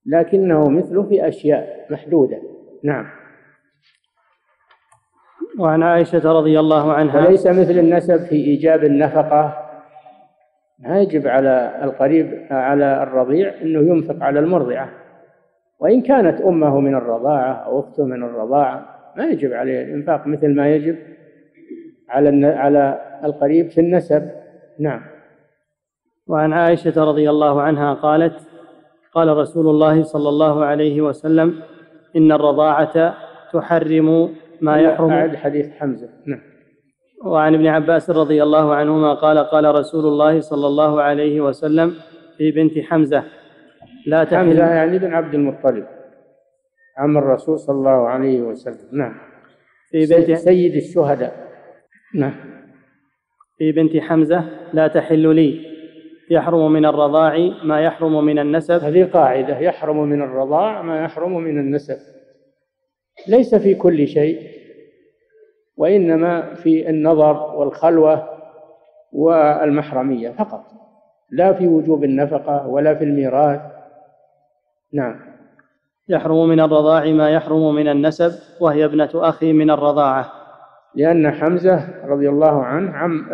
لكنه مثله في أشياء محدودة. نعم. وعن عائشة رضي الله عنها وليس مثل النسب في إيجاب النفقة، يجب على القريب على الرضيع أنه ينفق على المرضعة، وإن كانت أمه من الرضاعة أو أخته من الرضاعة ما يجب عليه الإنفاق مثل ما يجب على على القريب في النسب. نعم. وعن عائشة رضي الله عنها قالت قال رسول الله صلى الله عليه وسلم إن الرضاعة تحرم ما يحرم. أعد حديث حمزة. نعم. وعن ابن عباس رضي الله عنهما قال قال رسول الله صلى الله عليه وسلم في بنت حمزة لا تحل. حمزة يعني بن عبد المطلب عم الرسول صلى الله عليه وسلم. نعم. في بنت سيد الشهداء. نعم. في بنت حمزة لا تحل لي، يحرم من الرضاع ما يحرم من النسب. هذه قاعدة، يحرم من الرضاع ما يحرم من النسب، ليس في كل شيء، وإنما في النظر والخلوة والمحرمية فقط، لا في وجوب النفقة ولا في الميراث. نعم. يحرم من الرضاع ما يحرم من النسب، وهي ابنة أخي من الرضاعة، لأن حمزة رضي الله عنه عم,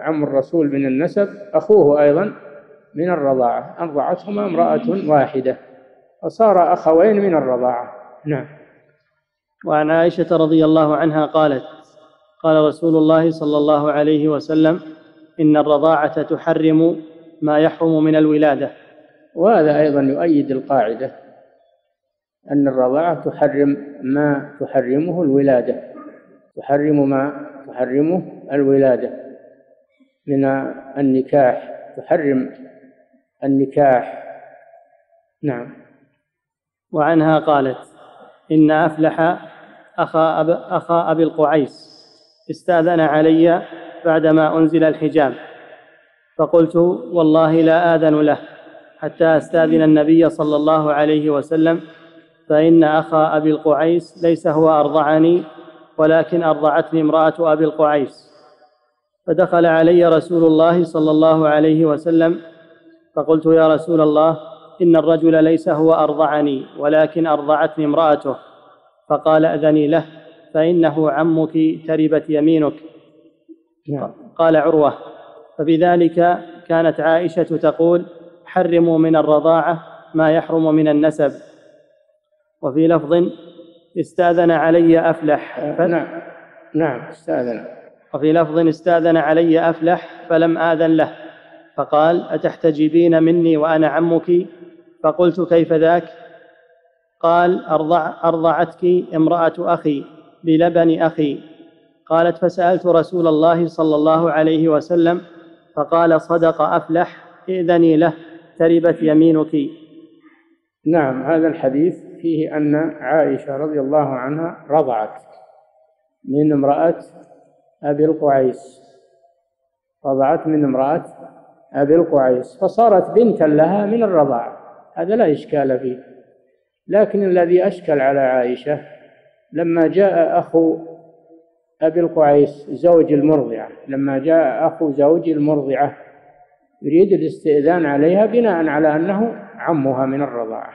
عم الرسول من النسب، أخوه أيضا من الرضاعة، أرضعتهما امرأة واحدة فصار أخوين من الرضاعة. نعم. وعن عائشة رضي الله عنها قالت قال رسول الله صلى الله عليه وسلم إن الرضاعة تحرم ما يحرم من الولادة. وهذا أيضا يؤيد القاعدة أن الرضاعة تحرم ما تحرمه الولادة، تحرم ما تحرمه الولادة من النكاح، تحرم النكاح. نعم. وعنها قالت: إن أفلح أخا, أب أخا أبي القعيس استأذن علي بعدما أنزل الحجاب، فقلت: والله لا آذن له حتى أستأذن النبي صلى الله عليه وسلم، فإن أخا أبي القعيس ليس هو أرضعني، ولكن أرضعتني امرأة أبي القعيس. فدخل علي رسول الله صلى الله عليه وسلم، فقلت: يا رسول الله، إن الرجل ليس هو أرضعني، ولكن أرضعتني امرأته. فقال: أذني له، فإنه عمك تربت يمينك. قال عروة: فبذلك كانت عائشة تقول: حرموا من الرضاعة ما يحرم من النسب. وفي لفظ: استأذن علي أفلح. نعم نعم استأذن. وفي لفظ: استأذن علي أفلح فلم آذن له، فقال: أتحتجبين مني وأنا عمك؟ فقلت: كيف ذاك؟ قال: أرضع أرضعتك امرأة أخي بلبن أخي. قالت: فسألت رسول الله صلى الله عليه وسلم، فقال: صدق أفلح، إذني له، تربت يمينك. نعم، هذا الحديث فيه أن عائشة رضي الله عنها رضعت من امرأة أبي القعيس، رضعت من امرأة أبي القعيس، فصارت بنتا لها من الرضاعة، هذا لا إشكال فيه. لكن الذي أشكل على عائشة لما جاء أخو أبي القعيس زوج المرضعة، لما جاء أخو زوج المرضعة يريد الاستئذان عليها بناء على أنه عمها من الرضاعة،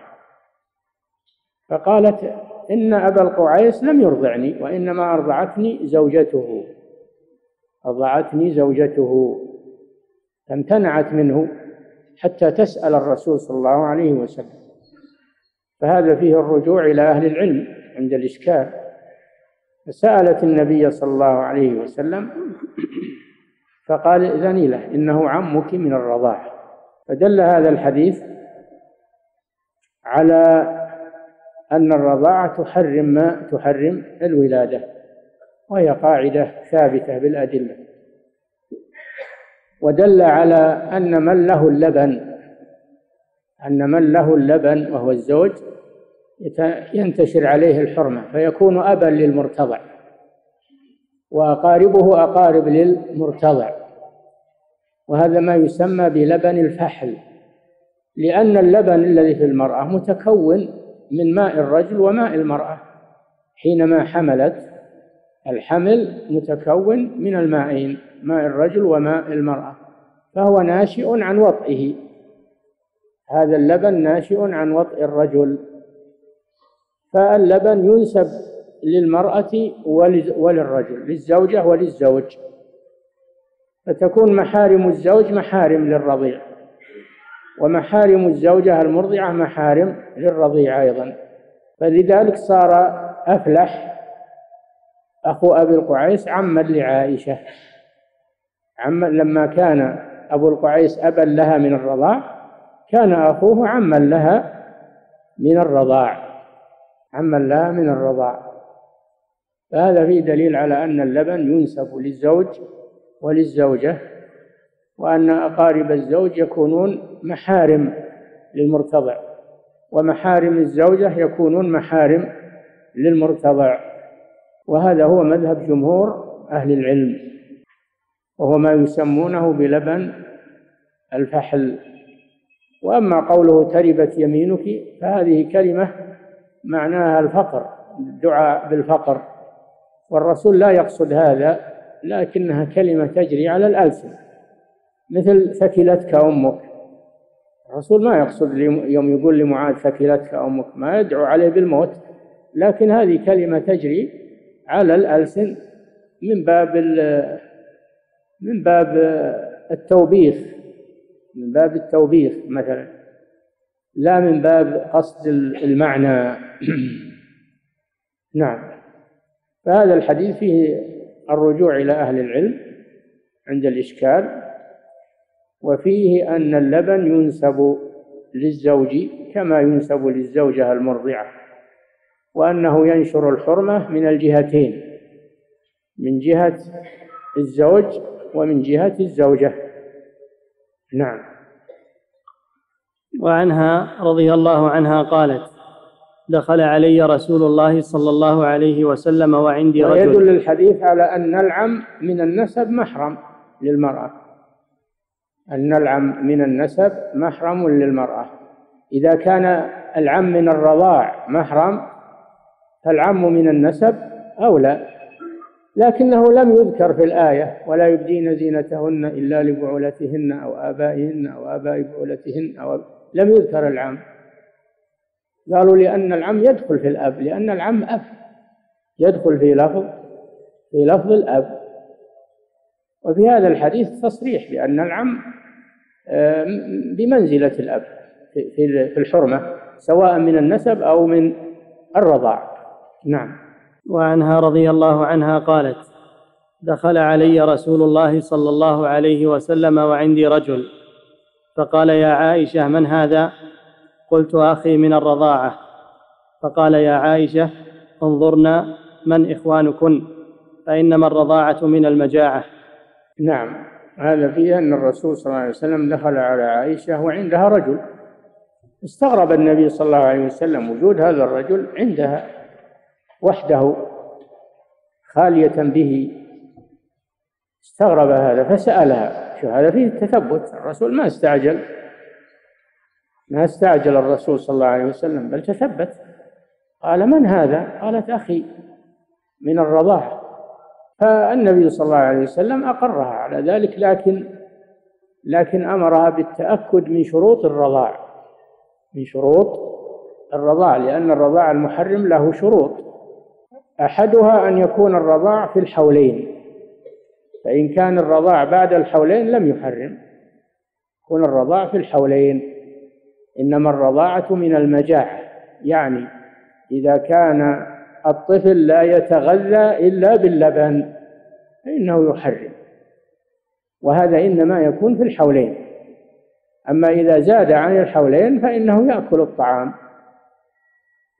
فقالت: إن أبا القعيس لم يرضعني، وإنما أرضعتني زوجته، أرضعتني زوجته، فامتنعت منه حتى تسأل الرسول صلى الله عليه وسلم. فهذا فيه الرجوع إلى أهل العلم عند الإشكال. فسألت النبي صلى الله عليه وسلم فقال: إذني له، إنه عمك من الرضاعة. فدل هذا الحديث على أن الرضاعة تحرم ما تحرم الولادة، وهي قاعدة ثابتة بالأدلة. ودل على أن من له اللبن، أن من له اللبن وهو الزوج ينتشر عليه الحرمة، فيكون أبا للمرتضع، وأقاربه أقارب للمرتضع، وهذا ما يسمى بلبن الفحل، لأن اللبن الذي في المرأة متكون من ماء الرجل وماء المرأة، حينما حملت الحمل متكون من المائين، ماء الرجل وماء المرأة، فهو ناشئ عن وطئه، هذا اللبن ناشئ عن وطئ الرجل، فاللبن ينسب للمرأة وللرجل، للزوجة وللزوج، فتكون محارم الزوج محارم للرضيع، ومحارم الزوجة المرضعة محارم للرضيع أيضا. فلذلك صار أفلح أخو أبي القعيس عما لعائشة، عما لما كان أبو القعيس أبا لها من الرضاع كان أخوه عما لها من الرضاع، عما لها من الرضاع. فهذا فيه دليل على أن اللبن ينسب للزوج وللزوجة، وأن أقارب الزوج يكونون محارم للمرتضع، ومحارم الزوجة يكونون محارم للمرتضع، وهذا هو مذهب جمهور أهل العلم، وهو ما يسمونه بلبن الفحل. وأما قوله تربت يمينك، فهذه كلمة معناها الفقر، الدعاء بالفقر، والرسول لا يقصد هذا، لكنها كلمة تجري على الألسن، مثل ثكلتك أمك، الرسول ما يقصد يوم يقول لمعاذ ثكلتك أمك، ما يدعو عليه بالموت، لكن هذه كلمة تجري على الألسن من باب من باب التوبيخ، من باب التوبيخ مثلا، لا من باب قصد المعنى. نعم، فهذا الحديث فيه الرجوع إلى أهل العلم عند الإشكال، وفيه أن اللبن ينسب للزوج كما ينسب للزوجة المرضعة، وأنه ينشر الحرمة من الجهتين، من جهة الزوج ومن جهة الزوجة. نعم. وعنها رضي الله عنها قالت: دخل علي رسول الله صلى الله عليه وسلم وعندي رجل. ويدل الحديث على أن العم من النسب محرم للمرأة، أن العم من النسب محرم للمرأة. إذا كان العم من الرضاع محرم فالعم من النسب أولى، لكنه لم يذكر في الآية: ولا يبدين زينتهن إلا لبعولتهن أو آبائهن أو آباء بعولتهن، أو لم يذكر العم. قالوا لأن العم يدخل في الأب، لأن العم أب، يدخل في لفظ في لفظ الأب. وفي هذا الحديث تصريح بأن العم بمنزلة الأب في الحرمة، سواء من النسب أو من الرضاع. نعم. وعنها رضي الله عنها قالت: دخل علي رسول الله صلى الله عليه وسلم وعندي رجل، فقال: يا عائشة، من هذا؟ قلت: أخي من الرضاعة. فقال: يا عائشة، انظرنا من إخوانكن، فإنما الرضاعة من المجاعة. نعم، هذا فيه أن الرسول صلى الله عليه وسلم دخل على عائشة وعندها رجل. استغرب النبي صلى الله عليه وسلم وجود هذا الرجل عندها وحده خالية به، استغرب هذا فسألها. شو هذا؟ فيه التثبت، الرسول ما استعجل، ما استعجل الرسول صلى الله عليه وسلم، بل تثبت. قال: من هذا؟ قالت: أخي من الرضاعة. فالنبي صلى الله عليه وسلم أقرها على ذلك، لكن لكن أمرها بالتأكد من شروط الرضاع، من شروط الرضاع، لأن الرضاع المحرم له شروط. أحدها أن يكون الرضاع في الحولين، فإن كان الرضاع بعد الحولين لم يحرم. يكون الرضاع في الحولين. إنما الرضاعة من المجاعة، يعني إذا كان الطفل لا يتغذى إلا باللبن فإنه يحرم، وهذا إنما يكون في الحولين. أما إذا زاد عن الحولين فإنه يأكل الطعام،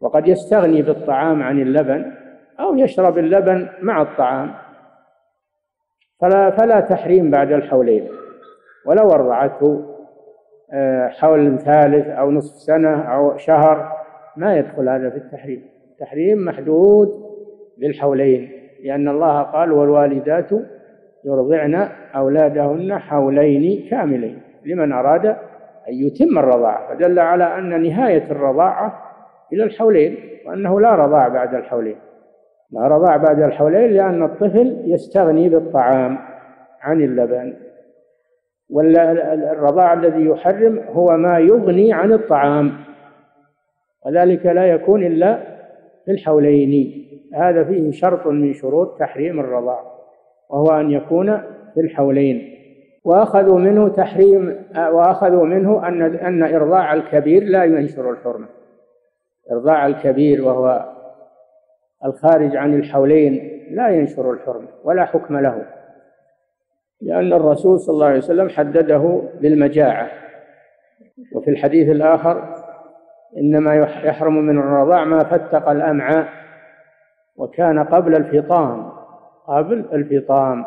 وقد يستغني بالطعام عن اللبن أو يشرب اللبن مع الطعام، فلا, فلا تحريم بعد الحولين، ولو أرضعته حول ثالث أو نصف سنة أو شهر ما يدخل هذا في التحريم. التحريم محدود بالحولين، لأن الله قال: والوالدات يرضعن أولادهن حولين كاملين لمن أراد أن يتم الرضاعة، فدل على أن نهاية الرضاعة إلى الحولين، وأنه لا رضاع بعد الحولين، لا رضاع بعد الحولين، لأن الطفل يستغني بالطعام عن اللبن. والرضاع الذي يحرم هو ما يغني عن الطعام، وذلك لا يكون إلا في الحولين. هذا فيه شرط من شروط تحريم الرضاع، وهو أن يكون في الحولين. وأخذوا منه تحريم، وأخذوا منه أن أن إرضاع الكبير لا ينشر الحرمة. إرضاع الكبير وهو الخارج عن الحولين لا ينشر الحرمة ولا حكم له، لأن الرسول صلى الله عليه وسلم حدده بالمجاعة. وفي الحديث الآخر: إنما يحرم من الرضاع ما فتق الأمعاء وكان قبل الفطام، قبل الفطام.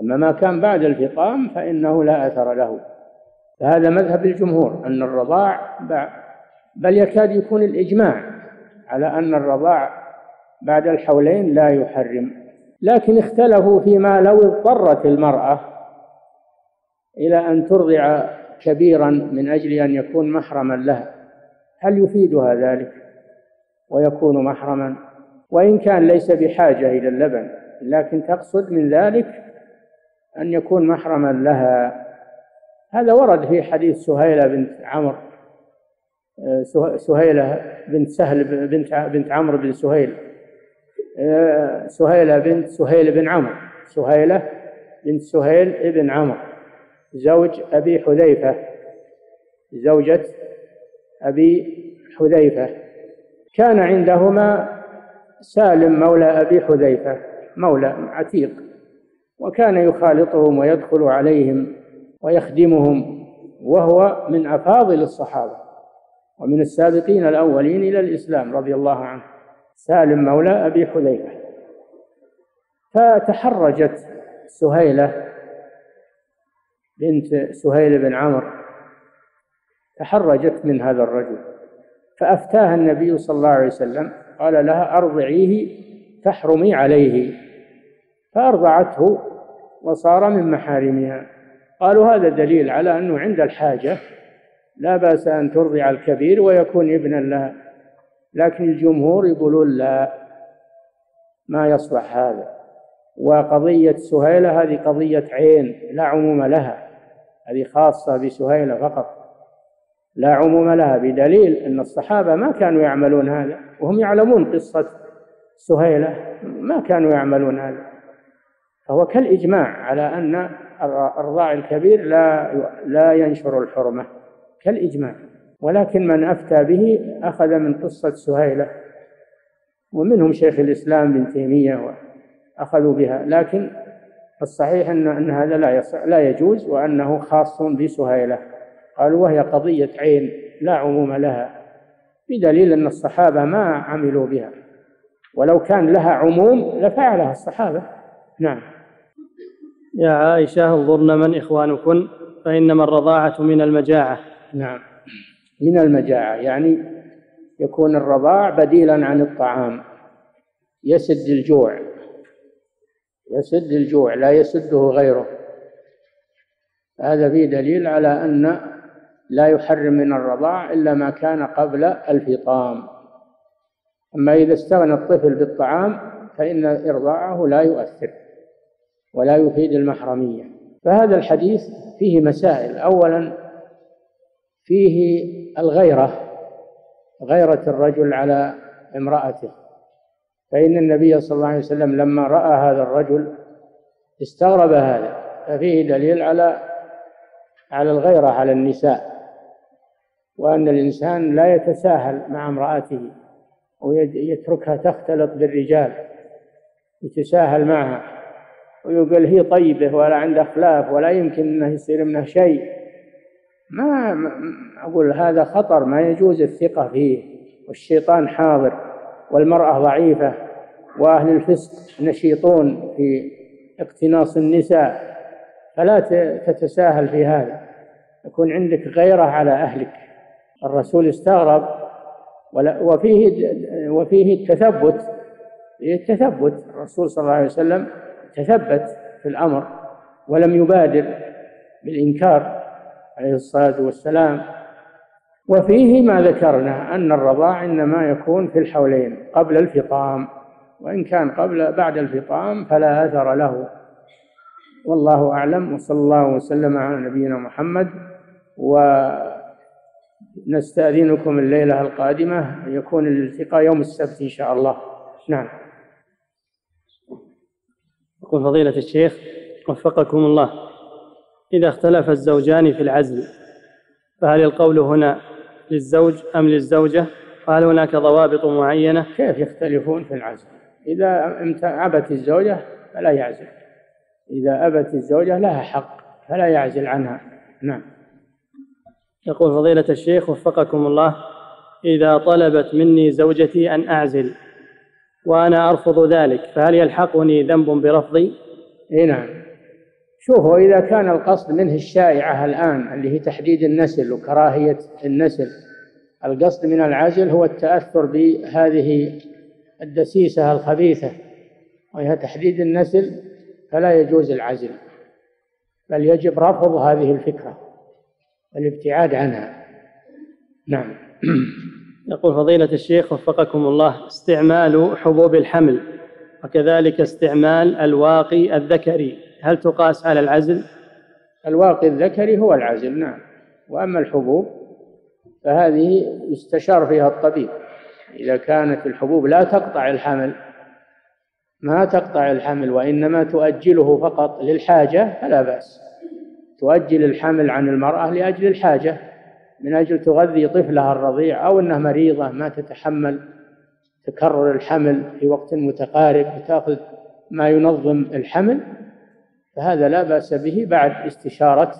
أما ما كان بعد الفطام فإنه لا أثر له. فهذا مذهب الجمهور، أن الرضاع، بل يكاد يكون الإجماع على أن الرضاع بعد الحولين لا يحرم. لكن اختلفوا فيما لو اضطرت المرأة إلى أن ترضع كبيرا من أجل أن يكون محرما لها، هل يفيدها ذلك ويكون محرما؟ وإن كان ليس بحاجة إلى اللبن، لكن تقصد من ذلك أن يكون محرما لها. هذا ورد في حديث سهيلة بنت عمرو، سهيلة بنت سهل بنت عمرو بن سهيل، سهيلة بنت سهيل بن عمرو، سهيلة بنت سهيل بن عمرو، زوج أبي حذيفة، زوجة أبي حذيفة. كان عندهما سالم مولى أبي حذيفة، مولى عتيق، وكان يخالطهم ويدخل عليهم ويخدمهم، وهو من أفاضل الصحابة ومن السابقين الأولين إلى الإسلام رضي الله عنه، سالم مولى أبي حذيفة. فتحرجت سهيلة بنت سهيل بن عمرو، تحرجت من هذا الرجل فأفتاها النبي صلى الله عليه وسلم قال لها أرضعيه تحرمي عليه، فأرضعته وصار من محارمها. قالوا هذا دليل على أنه عند الحاجة لا بأس أن ترضع الكبير ويكون ابنا لها، لكن الجمهور يقولون لا، ما يصلح هذا. وقضية سهيلة هذه قضية عين لا عموم لها، هذه خاصة بسهيلة فقط لا عموم لها، بدليل أن الصحابة ما كانوا يعملون هذا، وهم يعلمون قصة سهيلة ما كانوا يعملون هذا. فهو كالإجماع على أن الرضاع الكبير لا لا ينشر الحرمة، كالإجماع. ولكن من أفتى به أخذ من قصة سهيلة، ومنهم شيخ الإسلام بن تيمية أخذوا بها، لكن الصحيح أن أن هذا لا لا يجوز، وأنه خاص بسهيلة. قالوا وهي قضية عين لا عموم لها، بدليل أن الصحابة ما عملوا بها، ولو كان لها عموم لفعلها الصحابة. نعم. يا عائشة انظرن من إخوانكن فإنما الرضاعة من المجاعة. نعم، من المجاعة، يعني يكون الرضاع بديلا عن الطعام، يسد الجوع، يسد الجوع لا يسده غيره. هذا فيه دليل على أن لا يحرم من الرضاع إلا ما كان قبل الفطام. أما إذا استغنى الطفل بالطعام فإن إرضاعه لا يؤثر ولا يفيد المحرمية. فهذا الحديث فيه مسائل. أولا فيه الغيرة، غيرة الرجل على امرأته، فإن النبي صلى الله عليه وسلم لما رأى هذا الرجل استغرب هذا، ففيه دليل على على الغيرة على النساء، وأن الإنسان لا يتساهل مع امرأته ويتركها تختلط بالرجال، يتساهل معها ويقول هي طيبة ولا عندها خلاف ولا يمكن أنه يصير منها شيء. ما أقول هذا خطر، ما يجوز الثقة فيه، والشيطان حاضر، والمرأة ضعيفة، وأهل الفسق نشيطون في اقتناص النساء، فلا تتساهل في هذا، يكون عندك غيرة على أهلك. الرسول استغرب. وفيه وفيه التثبت، التثبت الرسول صلى الله عليه وسلم تثبت في الأمر ولم يبادر بالإنكار عليه الصلاة والسلام. وفيه ما ذكرنا أن الرضاع إنما يكون في الحولين قبل الفطام، وإن كان قبل بعد الفطام فلا أثر له. والله أعلم، وصلى الله وسلم على نبينا محمد. ونستأذنكم الليلة القادمة، يكون الالتقاء يوم السبت إن شاء الله. نعم. يقول فضيلة الشيخ وفقكم الله، إذا اختلف الزوجان في العزل فهل القول هنا للزوج أم للزوجة؟ فهل هناك ضوابط معينة؟ كيف يختلفون في العزل؟ إذا أبت الزوجة فلا يعزل، إذا أبت الزوجة لها حق فلا يعزل عنها. نعم. يقول فضيلة الشيخ وفقكم الله، إذا طلبت مني زوجتي أن أعزل وأنا أرفض ذلك فهل يلحقني ذنب برفضي؟ إيه نعم. شوفوا، إذا كان القصد منه الشائعة الآن اللي هي تحديد النسل وكراهية النسل، القصد من العزل هو التأثر بهذه الدسيسة الخبيثة وهي تحديد النسل، فلا يجوز العزل، بل يجب رفض هذه الفكرة والابتعاد عنها. نعم. يقول فضيلة الشيخ وفقكم الله، استعمال حبوب الحمل وكذلك استعمال الواقي الذكري هل تقاس على العزل؟ الواقي الذكري هو العزل. نعم. وأما الحبوب فهذه يستشار فيها الطبيب، إذا كانت الحبوب لا تقطع الحمل، ما تقطع الحمل وإنما تؤجله فقط للحاجة، فلا بأس، تؤجل الحمل عن المرأة لأجل الحاجة، من أجل تغذي طفلها الرضيع، أو أنها مريضة ما تتحمل تكرر الحمل في وقت متقارب وتأخذ ما ينظم الحمل، فهذا لا بأس به بعد استشارة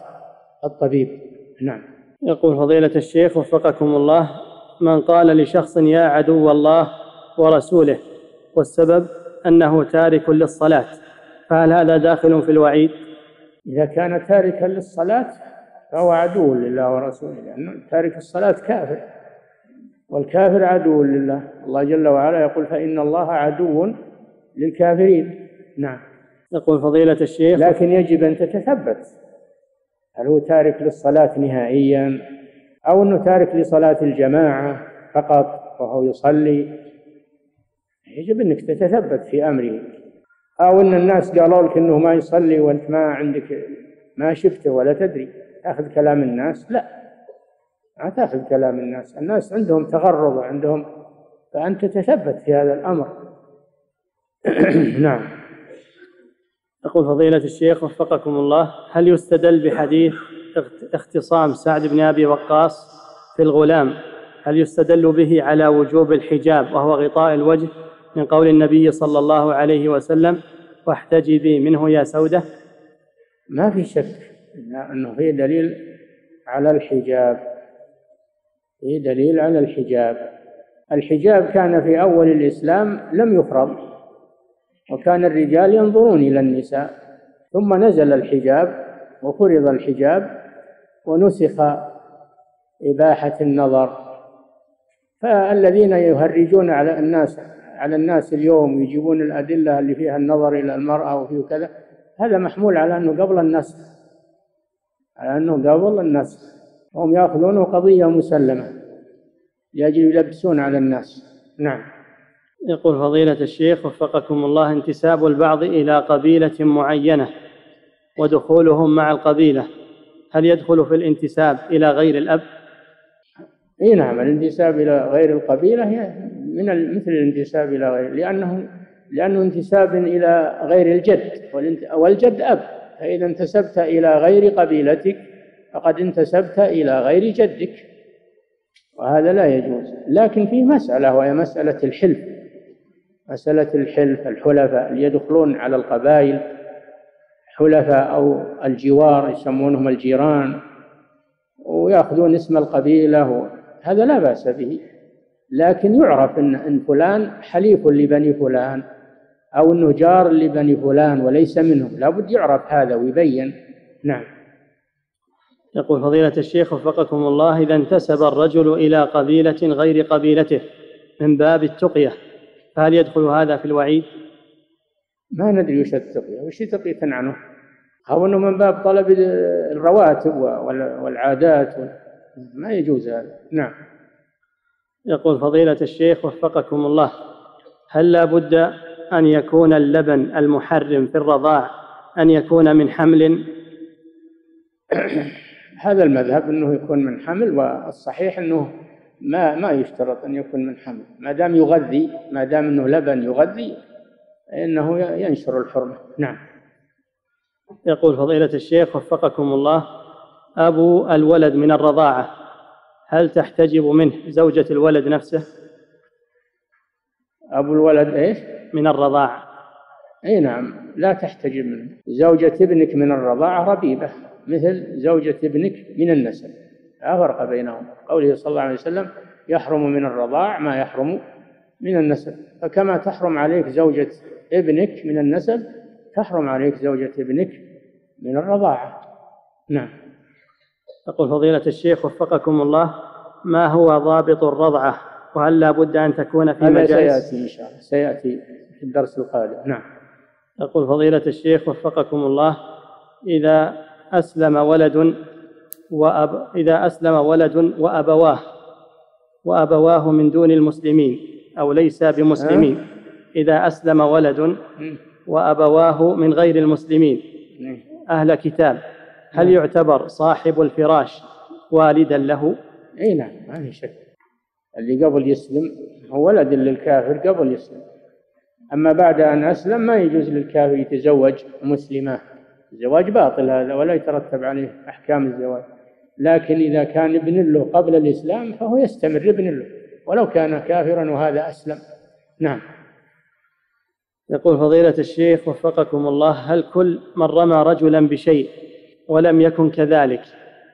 الطبيب. نعم. يقول فضيلة الشيخ وفقكم الله، من قال لشخص يا عدو الله ورسوله والسبب أنه تارك للصلاة فهل هذا داخل في الوعيد؟ إذا كان تاركا للصلاة فهو عدو لله ورسوله، لأنه تارك الصلاة كافر، والكافر عدو لله. الله جل وعلا يقول فإن الله عدو للكافرين. نعم. يقول فضيلة الشيخ لكن يجب أن تتثبت، هل هو تارك للصلاة نهائيا أو أنه تارك لصلاة الجماعة فقط وهو يصلي؟ يجب أنك تتثبت في أمره. أو أن الناس قالوا لك أنه ما يصلي وأنت ما عندك، ما شفته ولا تدري، تأخذ كلام الناس. لا، ما تأخذ كلام الناس، الناس عندهم تغرب وعندهم، فأنت تتثبت في هذا الأمر. نعم. يقول فضيلة الشيخ وفقكم الله، هل يستدل بحديث اختصام سعد بن أبي وقاص في الغلام، هل يستدل به على وجوب الحجاب وهو غطاء الوجه من قول النبي صلى الله عليه وسلم واحتجبي منه يا سودة؟ ما في شك أنه فيه دليل على الحجاب، فيه دليل على الحجاب. الحجاب كان في أول الإسلام لم يفرض، وكان الرجال ينظرون إلى النساء، ثم نزل الحجاب وفرض الحجاب ونسخ إباحة النظر. فالذين يهرجون على الناس على الناس اليوم يجيبون الأدلة اللي فيها النظر إلى المرأة وفيه كذا، هذا محمول على أنه قبل النسخ، على أنه قبل النسخ، هم يأخذونه قضية مسلمة لأجل يلبسون على الناس. نعم. يقول فضيلة الشيخ وفقكم الله، انتساب البعض إلى قبيلة معينة ودخولهم مع القبيلة، هل يدخل في الانتساب إلى غير الأب؟ اي نعم، الانتساب الى غير القبيله هي من مثل الانتساب الى غير، لانه لانه انتساب الى غير الجد، والجد اب، فاذا انتسبت الى غير قبيلتك فقد انتسبت الى غير جدك، وهذا لا يجوز. لكن في مساله، وهي مساله الحلف، مساله الحلف، الحلفاء اللي يدخلون على القبائل، حلفاء او الجوار يسمونهم الجيران، وياخذون اسم القبيله، هذا لا بأس به. لكن يعرف إن, إن فلان حليف لبني فلان أو أنه جار لبني فلان وليس منهم، لابد يعرف هذا ويبين. نعم. يقول فضيلة الشيخ وفقكم الله، إذا انتسب الرجل إلى قبيلة غير قبيلته من باب التقية، فهل يدخل هذا في الوعيد؟ ما ندري وش التقية، وش تقية عنه، أو أنه من باب طلب الرواتب والعادات، ما يجوز هذا. نعم. يقول فضيلة الشيخ وفقكم الله، هل لا بد أن يكون اللبن المحرم في الرضاع أن يكون من حمل؟ هذا المذهب أنه يكون من حمل، والصحيح أنه ما ما يشترط أن يكون من حمل، ما دام يغذي، ما دام أنه لبن يغذي إنه ينشر الحرمة. نعم. يقول فضيلة الشيخ وفقكم الله، أبو الولد من الرضاعة هل تحتجب منه زوجة الولد نفسه؟ أبو الولد إيش؟ من الرضاعة. أي نعم، لا تحتجب منه. زوجة ابنك من الرضاعة ربيبة مثل زوجة ابنك من النسب، لا فرق بينهم، قوله صلى الله عليه وسلم يحرم من الرضاع ما يحرم من النسب، فكما تحرم عليك زوجة ابنك من النسب تحرم عليك زوجة ابنك من الرضاعة. نعم. يقول فضيلة الشيخ وفقكم الله، ما هو ضابط الرضعة، وهل لا بد أن تكون في مجالس؟ سيأتي إن شاء الله، سيأتي في الدرس القادم. نعم. يقول فضيلة الشيخ وفقكم الله، إذا أسلم ولد وأب إذا أسلم ولد وأبواه وأبواه من دون المسلمين أو ليس بمسلمين، إذا أسلم ولد وأبواه من غير المسلمين أهل كتاب، هل يعتبر صاحب الفراش والدا له؟ اي نعم، ما في شك، اللي قبل يسلم هو ولد للكافر قبل يسلم، اما بعد ان اسلم ما يجوز للكافر يتزوج مسلمه، زواج باطل هذا ولا يترتب عليه احكام الزواج. لكن اذا كان ابن له قبل الاسلام فهو يستمر ابن له ولو كان كافرا وهذا اسلم. نعم. يقول فضيلة الشيخ وفقكم الله، هل كل من رمى رجلا بشيء ولم يكن كذلك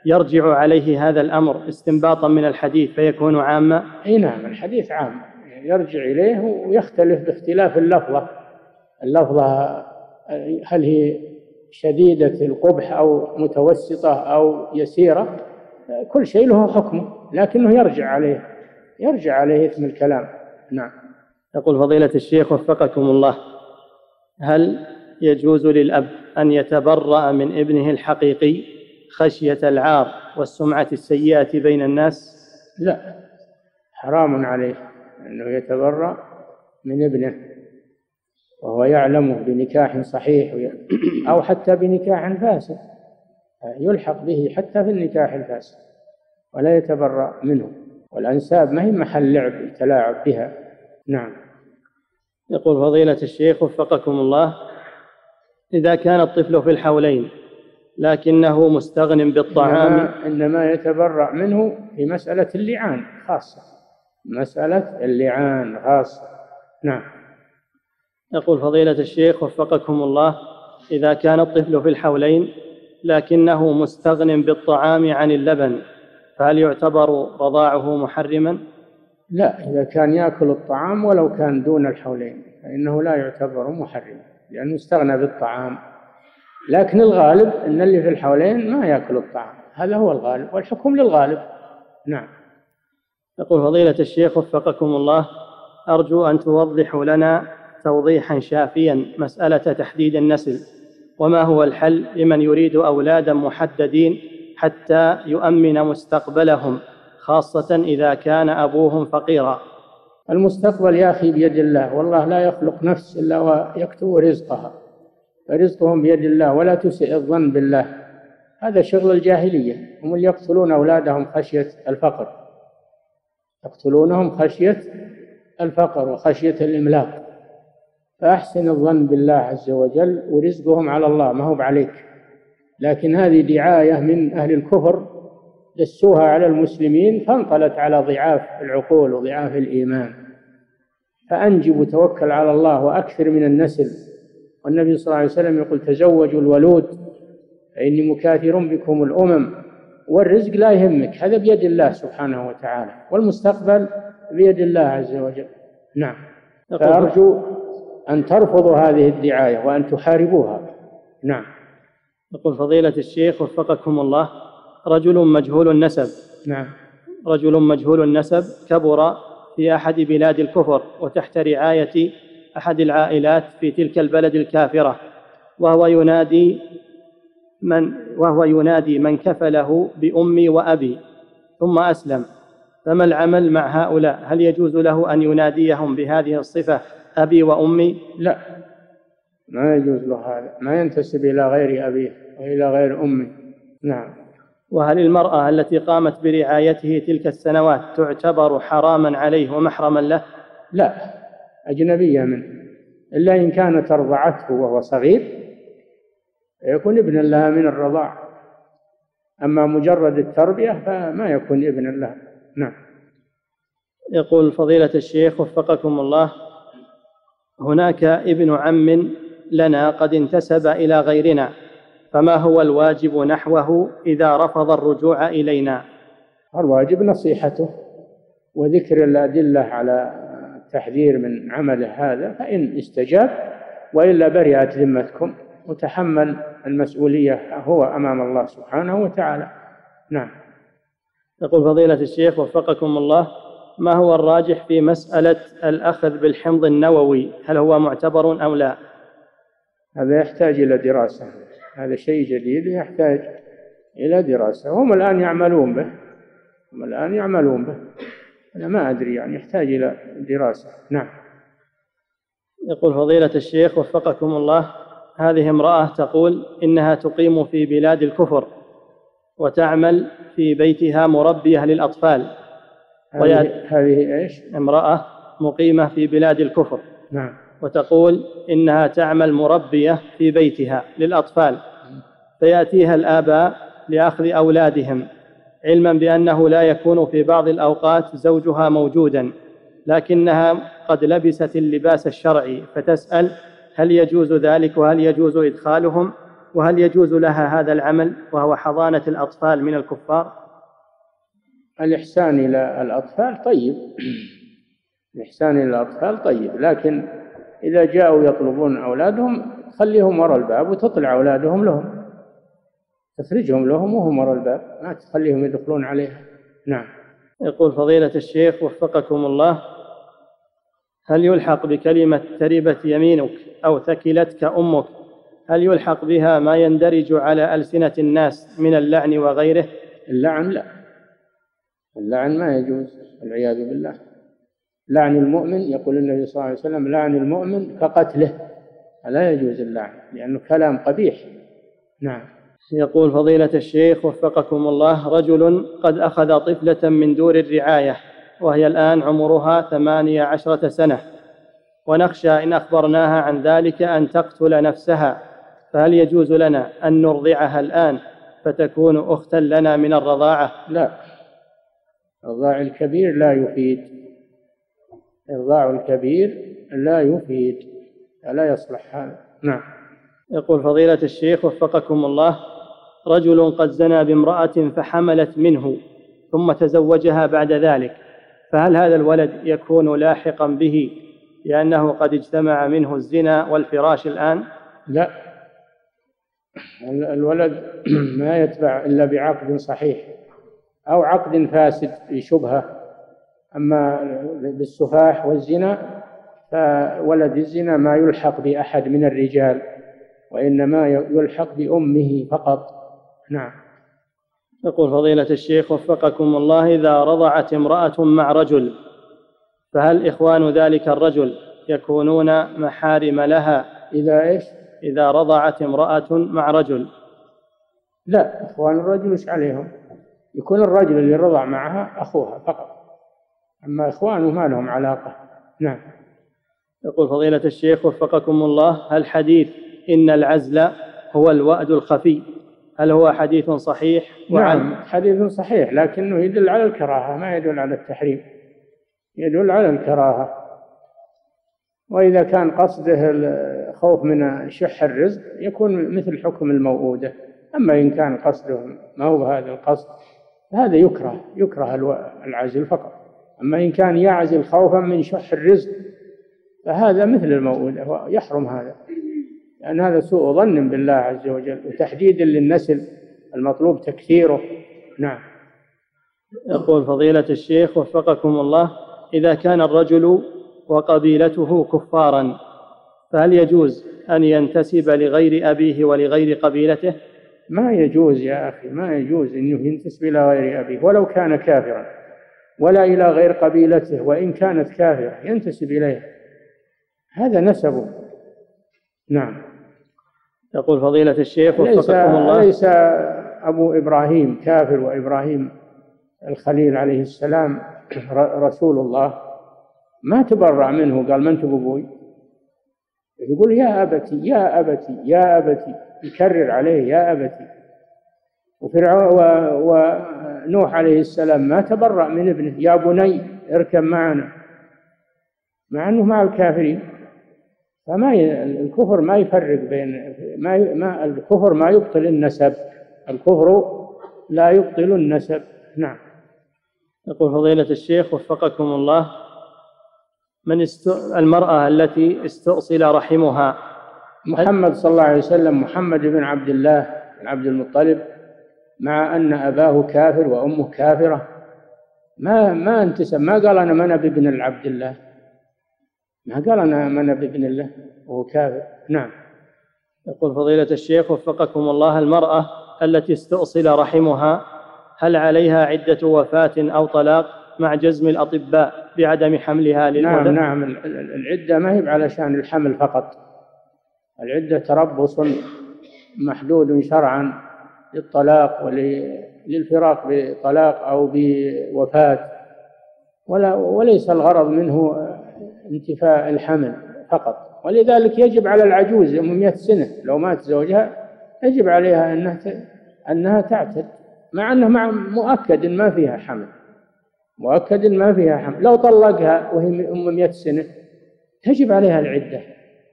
يرجع عليه هذا الأمر استنباطا من الحديث فيكون عاما؟ اي نعم، الحديث عام، يرجع إليه ويختلف باختلاف اللفظة، اللفظة هل هي شديدة القبح أو متوسطة أو يسيرة، كل شيء له حكمه، لكنه يرجع عليه يرجع عليه اسم الكلام. نعم. يقول فضيلة الشيخ وفقكم الله، هل يجوز للأب أن يتبرأ من ابنه الحقيقي خشية العار والسمعة السيئة بين الناس؟ لا، حرام عليه أنه يتبرأ من ابنه وهو يعلمه بنكاح صحيح أو حتى بنكاح فاسد، يلحق به حتى في النكاح الفاسد ولا يتبرأ منه. والأنساب ما هي محل لعب يتلاعب بها. نعم. يقول فضيلة الشيخ وفقكم الله، إذا كان الطفل في الحولين لكنه مستغن بالطعام إنما, إنما يتبرأ منه في مسألة اللعان خاصة، مسألة اللعان خاصة. نعم. يقول فضيلة الشيخ وفقكم الله، إذا كان الطفل في الحولين لكنه مستغن بالطعام عن اللبن فهل يعتبر رضاعه محرما؟ لا، إذا كان يأكل الطعام ولو كان دون الحولين فإنه لا يعتبر محرما لأنه استغنى بالطعام، لكن الغالب أن اللي في الحولين ما يأكل الطعام، هذا هو الغالب والحكم للغالب. نعم. يقول فضيلة الشيخ وفقكم الله، أرجو أن توضحوا لنا توضيحا شافيا مسألة تحديد النسل، وما هو الحل لمن يريد أولادا محددين حتى يؤمن مستقبلهم، خاصة إذا كان أبوهم فقيرا؟ المستقبل يا أخي بيد الله، والله لا يخلق نفس إلا ويكتب رزقها، فرزقهم بيد الله، ولا تسئ الظن بالله، هذا شغل الجاهلية، هم اللي يقتلون أولادهم خشية الفقر، يقتلونهم خشية الفقر وخشية الإملاق. فأحسن الظن بالله عز وجل، ورزقهم على الله ما هو عليك. لكن هذه دعاية من أهل الكفر دسوها على المسلمين فانطلت على ضعاف العقول وضعاف الإيمان. فأنجب وتوكل على الله وأكثر من النسل، والنبي صلى الله عليه وسلم يقول تزوجوا الولود فإني مكاثر بكم الأمم، والرزق لا يهمك، هذا بيد الله سبحانه وتعالى، والمستقبل بيد الله عز وجل. نعم. فأرجو أن ترفضوا هذه الدعاية وأن تحاربوها. نعم. يقول فضيلة الشيخ وفقكم الله، رجل مجهول النسب نعم رجل مجهول النسب كبر في أحد بلاد الكفر وتحت رعاية أحد العائلات في تلك البلد الكافرة، وهو ينادي من وهو ينادي من كفله بأمي وأبي ثم أسلم، فما العمل مع هؤلاء؟ هل يجوز له أن يناديهم بهذه الصفة أبي وأمي؟ لا، ما يجوز له هذا، ما ينتسب إلى غير أبيه وإلى غير أمه. نعم. وهل المرأة التي قامت برعايته تلك السنوات تعتبر حراما عليه ومحرما له؟ لا، أجنبية منه، إلا إن كانت أرضعته وهو صغير يكون ابنا لها من الرضاع، أما مجرد التربية فما يكون ابنا لها. نعم. يقول فضيلة الشيخ وفقكم الله، هناك ابن عم لنا قد انتسب إلى غيرنا، فما هو الواجب نحوه إذا رفض الرجوع إلينا؟ الواجب نصيحته وذكر الأدلة على التحذير من عمل هذا، فإن استجاب وإلا برئت ذمتكم، وتحمل المسؤولية هو أمام الله سبحانه وتعالى. نعم. يقول فضيلة الشيخ وفقكم الله، ما هو الراجح في مسألة الأخذ بالحمض النووي؟ هل هو معتبر أو لا؟ هذا يحتاج إلى دراسة، هذا شيء جديد يحتاج إلى دراسة، هم الآن يعملون به هم الآن يعملون به أنا ما أدري، يعني يحتاج إلى دراسة. نعم. يقول فضيلة الشيخ وفقكم الله، هذه امرأة تقول إنها تقيم في بلاد الكفر وتعمل في بيتها مربية للأطفال، هذه ايش؟ امرأة مقيمة في بلاد الكفر. نعم. وتقول إنها تعمل مربية في بيتها للأطفال، فيأتيها الآباء لأخذ أولادهم، علما بأنه لا يكون في بعض الأوقات زوجها موجودا، لكنها قد لبست اللباس الشرعي، فتسأل هل يجوز ذلك وهل يجوز إدخالهم، وهل يجوز لها هذا العمل وهو حضانة الأطفال من الكفار؟ الإحسان إلى الأطفال طيب، الإحسان إلى الأطفال طيب، لكن إذا جاءوا يطلبون أولادهم خليهم وراء الباب وتطلع أولادهم لهم، تخرجهم لهم وهم وراء الباب، ما تخليهم يدخلون عليها. نعم. يقول فضيلة الشيخ وفقكم الله، هل يلحق بكلمة تربت يمينك أو ثكلتك أمك، هل يلحق بها ما يندرج على ألسنة الناس من اللعن وغيره؟ اللعن لا، اللعن ما يجوز والعياذ بالله. لعن المؤمن، يقول النبي صلى الله عليه وسلم لعن المؤمن كقتله، لا يجوز اللعن لأنه كلام قبيح. نعم. يقول فضيلة الشيخ وفقكم الله، رجل قد أخذ طفلة من دور الرعاية وهي الآن عمرها ثمانية عشرة سنة، ونخشى إن أخبرناها عن ذلك أن تقتل نفسها، فهل يجوز لنا أن نرضعها الآن فتكون أختا لنا من الرضاعة؟ لا، الرضاع الكبير لا يفيد، الرضاع الكبير لا يفيد، لا يصلح هذا. نعم. يقول فضيلة الشيخ وفقكم الله، رجل قد زنى بامرأة فحملت منه ثم تزوجها بعد ذلك، فهل هذا الولد يكون لاحقا به لأنه قد اجتمع منه الزنا والفراش الآن؟ لا، الولد ما يتبع إلا بعقد صحيح أو عقد فاسد في شبهة. أما بالسفاح والزنا فولد الزنا ما يلحق بأحد من الرجال، وإنما يلحق بأمه فقط. نعم. يقول فضيلة الشيخ وفقكم الله، إذا رضعت امرأة مع رجل فهل إخوان ذلك الرجل يكونون محارم لها؟ إذا إيش؟ إذا رضعت امرأة مع رجل. لا، إخوان الرجل إيش عليهم؟ يكون الرجل اللي رضع معها أخوها فقط، أما إخوانه ما لهم علاقة. نعم. يقول فضيلة الشيخ وفقكم الله، هل حديث إن العزل هو الوأد الخفي هل هو حديث صحيح؟ نعم، حديث صحيح، لكنه يدل على الكراهة، ما يدل على التحريم، يدل على الكراهة. وإذا كان قصده الخوف من شح الرزق يكون مثل حكم الموؤودة. أما إن كان قصده ما هو هذا القصد هذا يكره، يكره العزل فقط. أما إن كان يعزل خوفا من شح الرزق فهذا مثل الموؤودة ويحرم هذا، لأن هذا سوء ظن بالله عز وجل وتحديد للنسل المطلوب تكثيره. نعم. يقول فضيلة الشيخ وفقكم الله، إذا كان الرجل وقبيلته كفارا فهل يجوز أن ينتسب لغير أبيه ولغير قبيلته؟ ما يجوز يا أخي، ما يجوز أنه ينتسب إلى غير أبيه ولو كان كافرا، ولا إلى غير قبيلته وإن كانت كافرة ينتسب إليه، هذا نسبه. نعم. يقول فضيلة الشيخ وفقكم الله، ليس أبو إبراهيم كافر وإبراهيم الخليل عليه السلام رسول الله ما تبرع منه، قال من تبوي، يقول يا أبتي يا أبتي يا أبتي، يكرر عليه يا أبتي. وفرعون ونوح عليه السلام ما تبرأ من ابنه، يا بني اركب معنا، مع أنه مع الكافرين. فما الكفر ما يفرق بين ما, ما الكفر ما يبطل النسب، الكفر لا يبطل النسب. نعم. يقول فضيلة الشيخ وفقكم الله، من است... المرأة التي استؤصل رحمها، محمد صلى الله عليه وسلم، محمد بن عبد الله بن عبد المطلب، مع أن أباه كافر وأمه كافرة ما ما انتسب، ما قال أنا من أبي بن عبد الله، ما قال أنا من أبي بن الله وهو كافر. نعم. يقول فضيلة الشيخ وفقكم الله، المرأة التي استؤصل رحمها هل عليها عدة وفاة أو طلاق مع جزم الأطباء بعدم حملها للولد؟ نعم نعم، العدة ما هي على شأن الحمل فقط، العدة تربص محدود شرعا للطلاق وللفراق بطلاق أو بوفاة، ولا وليس الغرض منه انتفاء الحمل فقط. ولذلك يجب على العجوز من مئة سنة لو مات زوجها يجب عليها أنها أنها تعتد، مع أنه مع مؤكد ما فيها حمل، مؤكد ما فيها حمل. لو طلقها وهي أم مئة سنة تجب عليها العدة.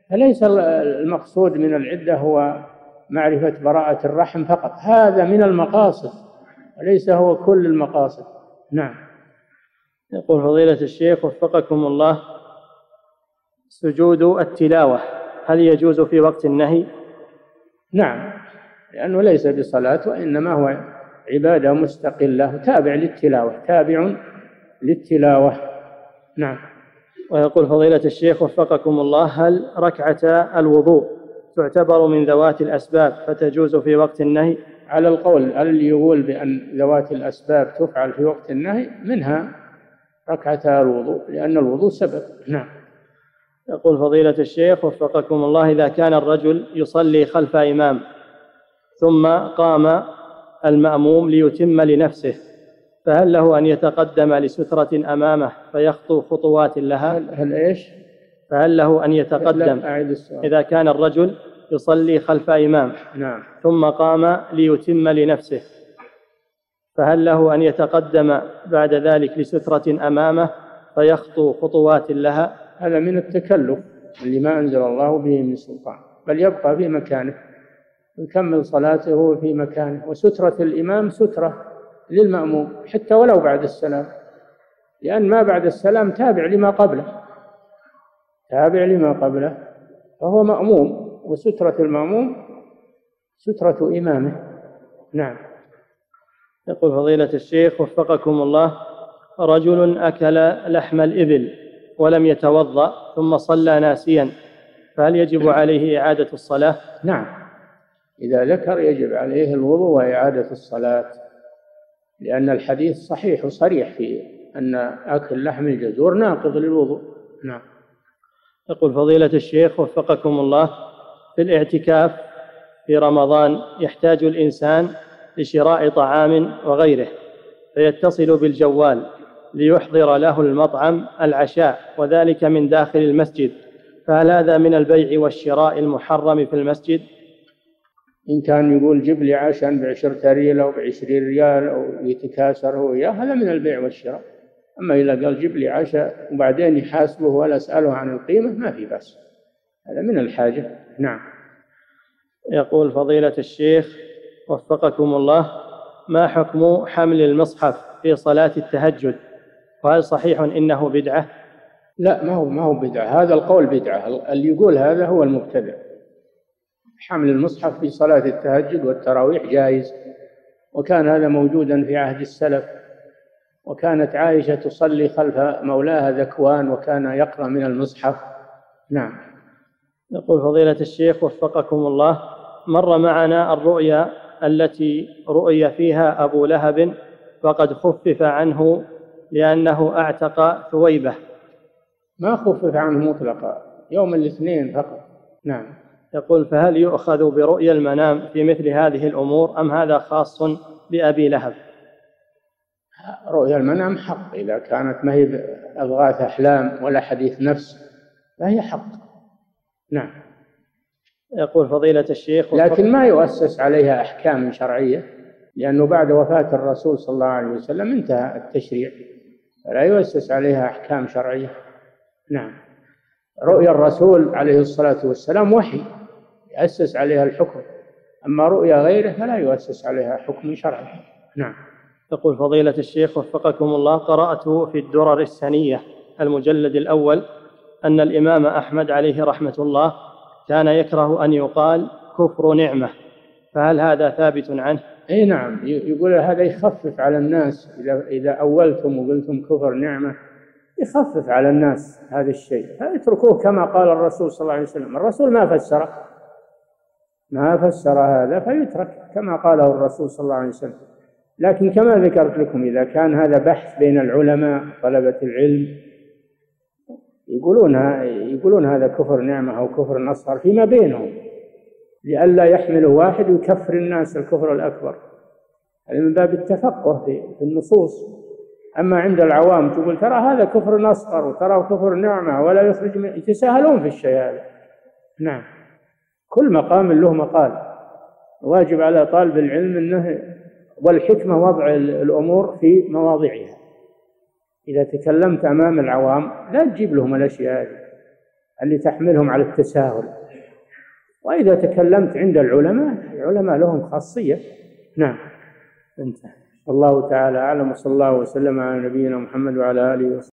فليس المقصود من العدة هو معرفة براءة الرحم فقط، هذا من المقاصد وليس هو كل المقاصد. نعم. يقول فضيلة الشيخ وفقكم الله، سجود التلاوة هل يجوز في وقت النهي؟ نعم، لأنه ليس بصلاة وإنما هو عبادة مستقلة تابع للتلاوة، تابع للتلاوة. نعم. ويقول فضيلة الشيخ وفقكم الله، هل ركعة الوضوء تعتبر من ذوات الأسباب فتجوز في وقت النهي؟ على القول اللي يقول بأن ذوات الأسباب تفعل في وقت النهي منها ركعة الوضوء لأن الوضوء سبب. نعم. يقول فضيلة الشيخ وفقكم الله، إذا كان الرجل يصلي خلف إمام ثم قام المأموم ليتم لنفسه فهل له أن يتقدم لسترة أمامه فيخطو خطوات لها؟ هل, هل إيش؟ فهل له أن يتقدم إذا كان الرجل يصلي خلف إمام نعم. ثم قام ليتم لنفسه فهل له أن يتقدم بعد ذلك لسترة أمامه فيخطو خطوات لها؟ هذا من التكلف اللي ما أنزل الله به من سلطان، بل يبقى في مكانه ويكمل صلاته في مكانه. وسترة الإمام سترة للمأموم حتى ولو بعد السلام، لأن ما بعد السلام تابع لما قبله تابع لما قبله فهو مأموم، وسترة المأموم سترة إمامه. نعم. يقول فضيلة الشيخ وفقكم الله، رجل أكل لحم الإبل ولم يتوضأ ثم صلى ناسيا فهل يجب عليه إعادة الصلاة؟ نعم، إذا ذكر يجب عليه الوضوء وإعادة الصلاة، لأن الحديث صحيح وصريح فيه أن أكل لحم الجزور ناقض للوضوء. نعم. يقول فضيلة الشيخ وفقكم الله، في الاعتكاف في رمضان يحتاج الإنسان لشراء طعام وغيره فيتصل بالجوال ليحضر له المطعم العشاء وذلك من داخل المسجد، فهل هذا من البيع والشراء المحرم في المسجد؟ إن كان يقول جيب لي عشاء بعشرة ريال أو بعشرين ريال أو يتكاسر هو إياه هذا من البيع والشراء. أما إذا قال جيب لي عشاء وبعدين يحاسبه ولا أسأله عن القيمة ما في بأس، هذا من الحاجة. نعم. يقول فضيلة الشيخ وفقكم الله، ما حكم حمل المصحف في صلاة التهجد وهل صحيح إنه بدعة؟ لا، ما هو ما هو بدعة، هذا القول بدعة، اللي يقول هذا هو المبتدع. حمل المصحف في صلاة التهجد والتراويح جائز، وكان هذا موجودا في عهد السلف، وكانت عائشة تصلي خلف مولاها ذكوان وكان يقرأ من المصحف. نعم. يقول فضيلة الشيخ وفقكم الله، مر معنا الرؤيا التي رؤي فيها أبو لهب وقد خفف عنه لأنه أعتق ثويبة. ما خفف عنه مطلقا، يوم الاثنين فقط. نعم. يقول فهل يؤخذ برؤيا المنام في مثل هذه الأمور أم هذا خاص بأبي لهب؟ رؤيا المنام حق، إذا كانت ما هي أضغاث أحلام ولا حديث نفس فهي حق. نعم. يقول فضيلة الشيخ لكن ما يؤسس عليها أحكام شرعية، لأنه بعد وفاة الرسول صلى الله عليه وسلم انتهى التشريع فلا يؤسس عليها أحكام شرعية. نعم. رؤيا الرسول عليه الصلاة والسلام وحي يؤسس عليها الحكم، أما رؤيا غيره فلا يؤسس عليها حكم شرعي. نعم. يقول فضيلة الشيخ وفقكم الله، قرأته في الدرر السنية المجلد الأول أن الإمام أحمد عليه رحمة الله كان يكره أن يقال كفر نعمة، فهل هذا ثابت عنه؟ أي نعم، يقول هذا يخفف على الناس، إذا إذا أولتم وقلتم كفر نعمة يخفف على الناس هذا الشيء، فاتركوه كما قال الرسول صلى الله عليه وسلم. الرسول ما فسره ما فسر هذا فيترك كما قاله الرسول صلى الله عليه وسلم. لكن كما ذكرت لكم إذا كان هذا بحث بين العلماء طلبة العلم يقولون يقولون هذا كفر نعمة أو كفر نصر فيما بينهم لئلا يحمله واحد ويكفر الناس الكفر الأكبر، هذا من باب التفقه في النصوص. أما عند العوام تقول ترى هذا كفر نصر وترى كفر نعمة ولا يخرج من، يتساهلون في الشيء هذا. نعم. كل مقام له مقال، واجب على طالب العلم أنه والحكمة وضع الأمور في مواضعها. إذا تكلمت أمام العوام لا تجيب لهم الأشياء هذه اللي تحملهم على التساهل، وإذا تكلمت عند العلماء العلماء لهم خاصية. نعم. انتهى. والله تعالى أعلم، وصلى الله وسلم على نبينا محمد وعلى آله وصحبه.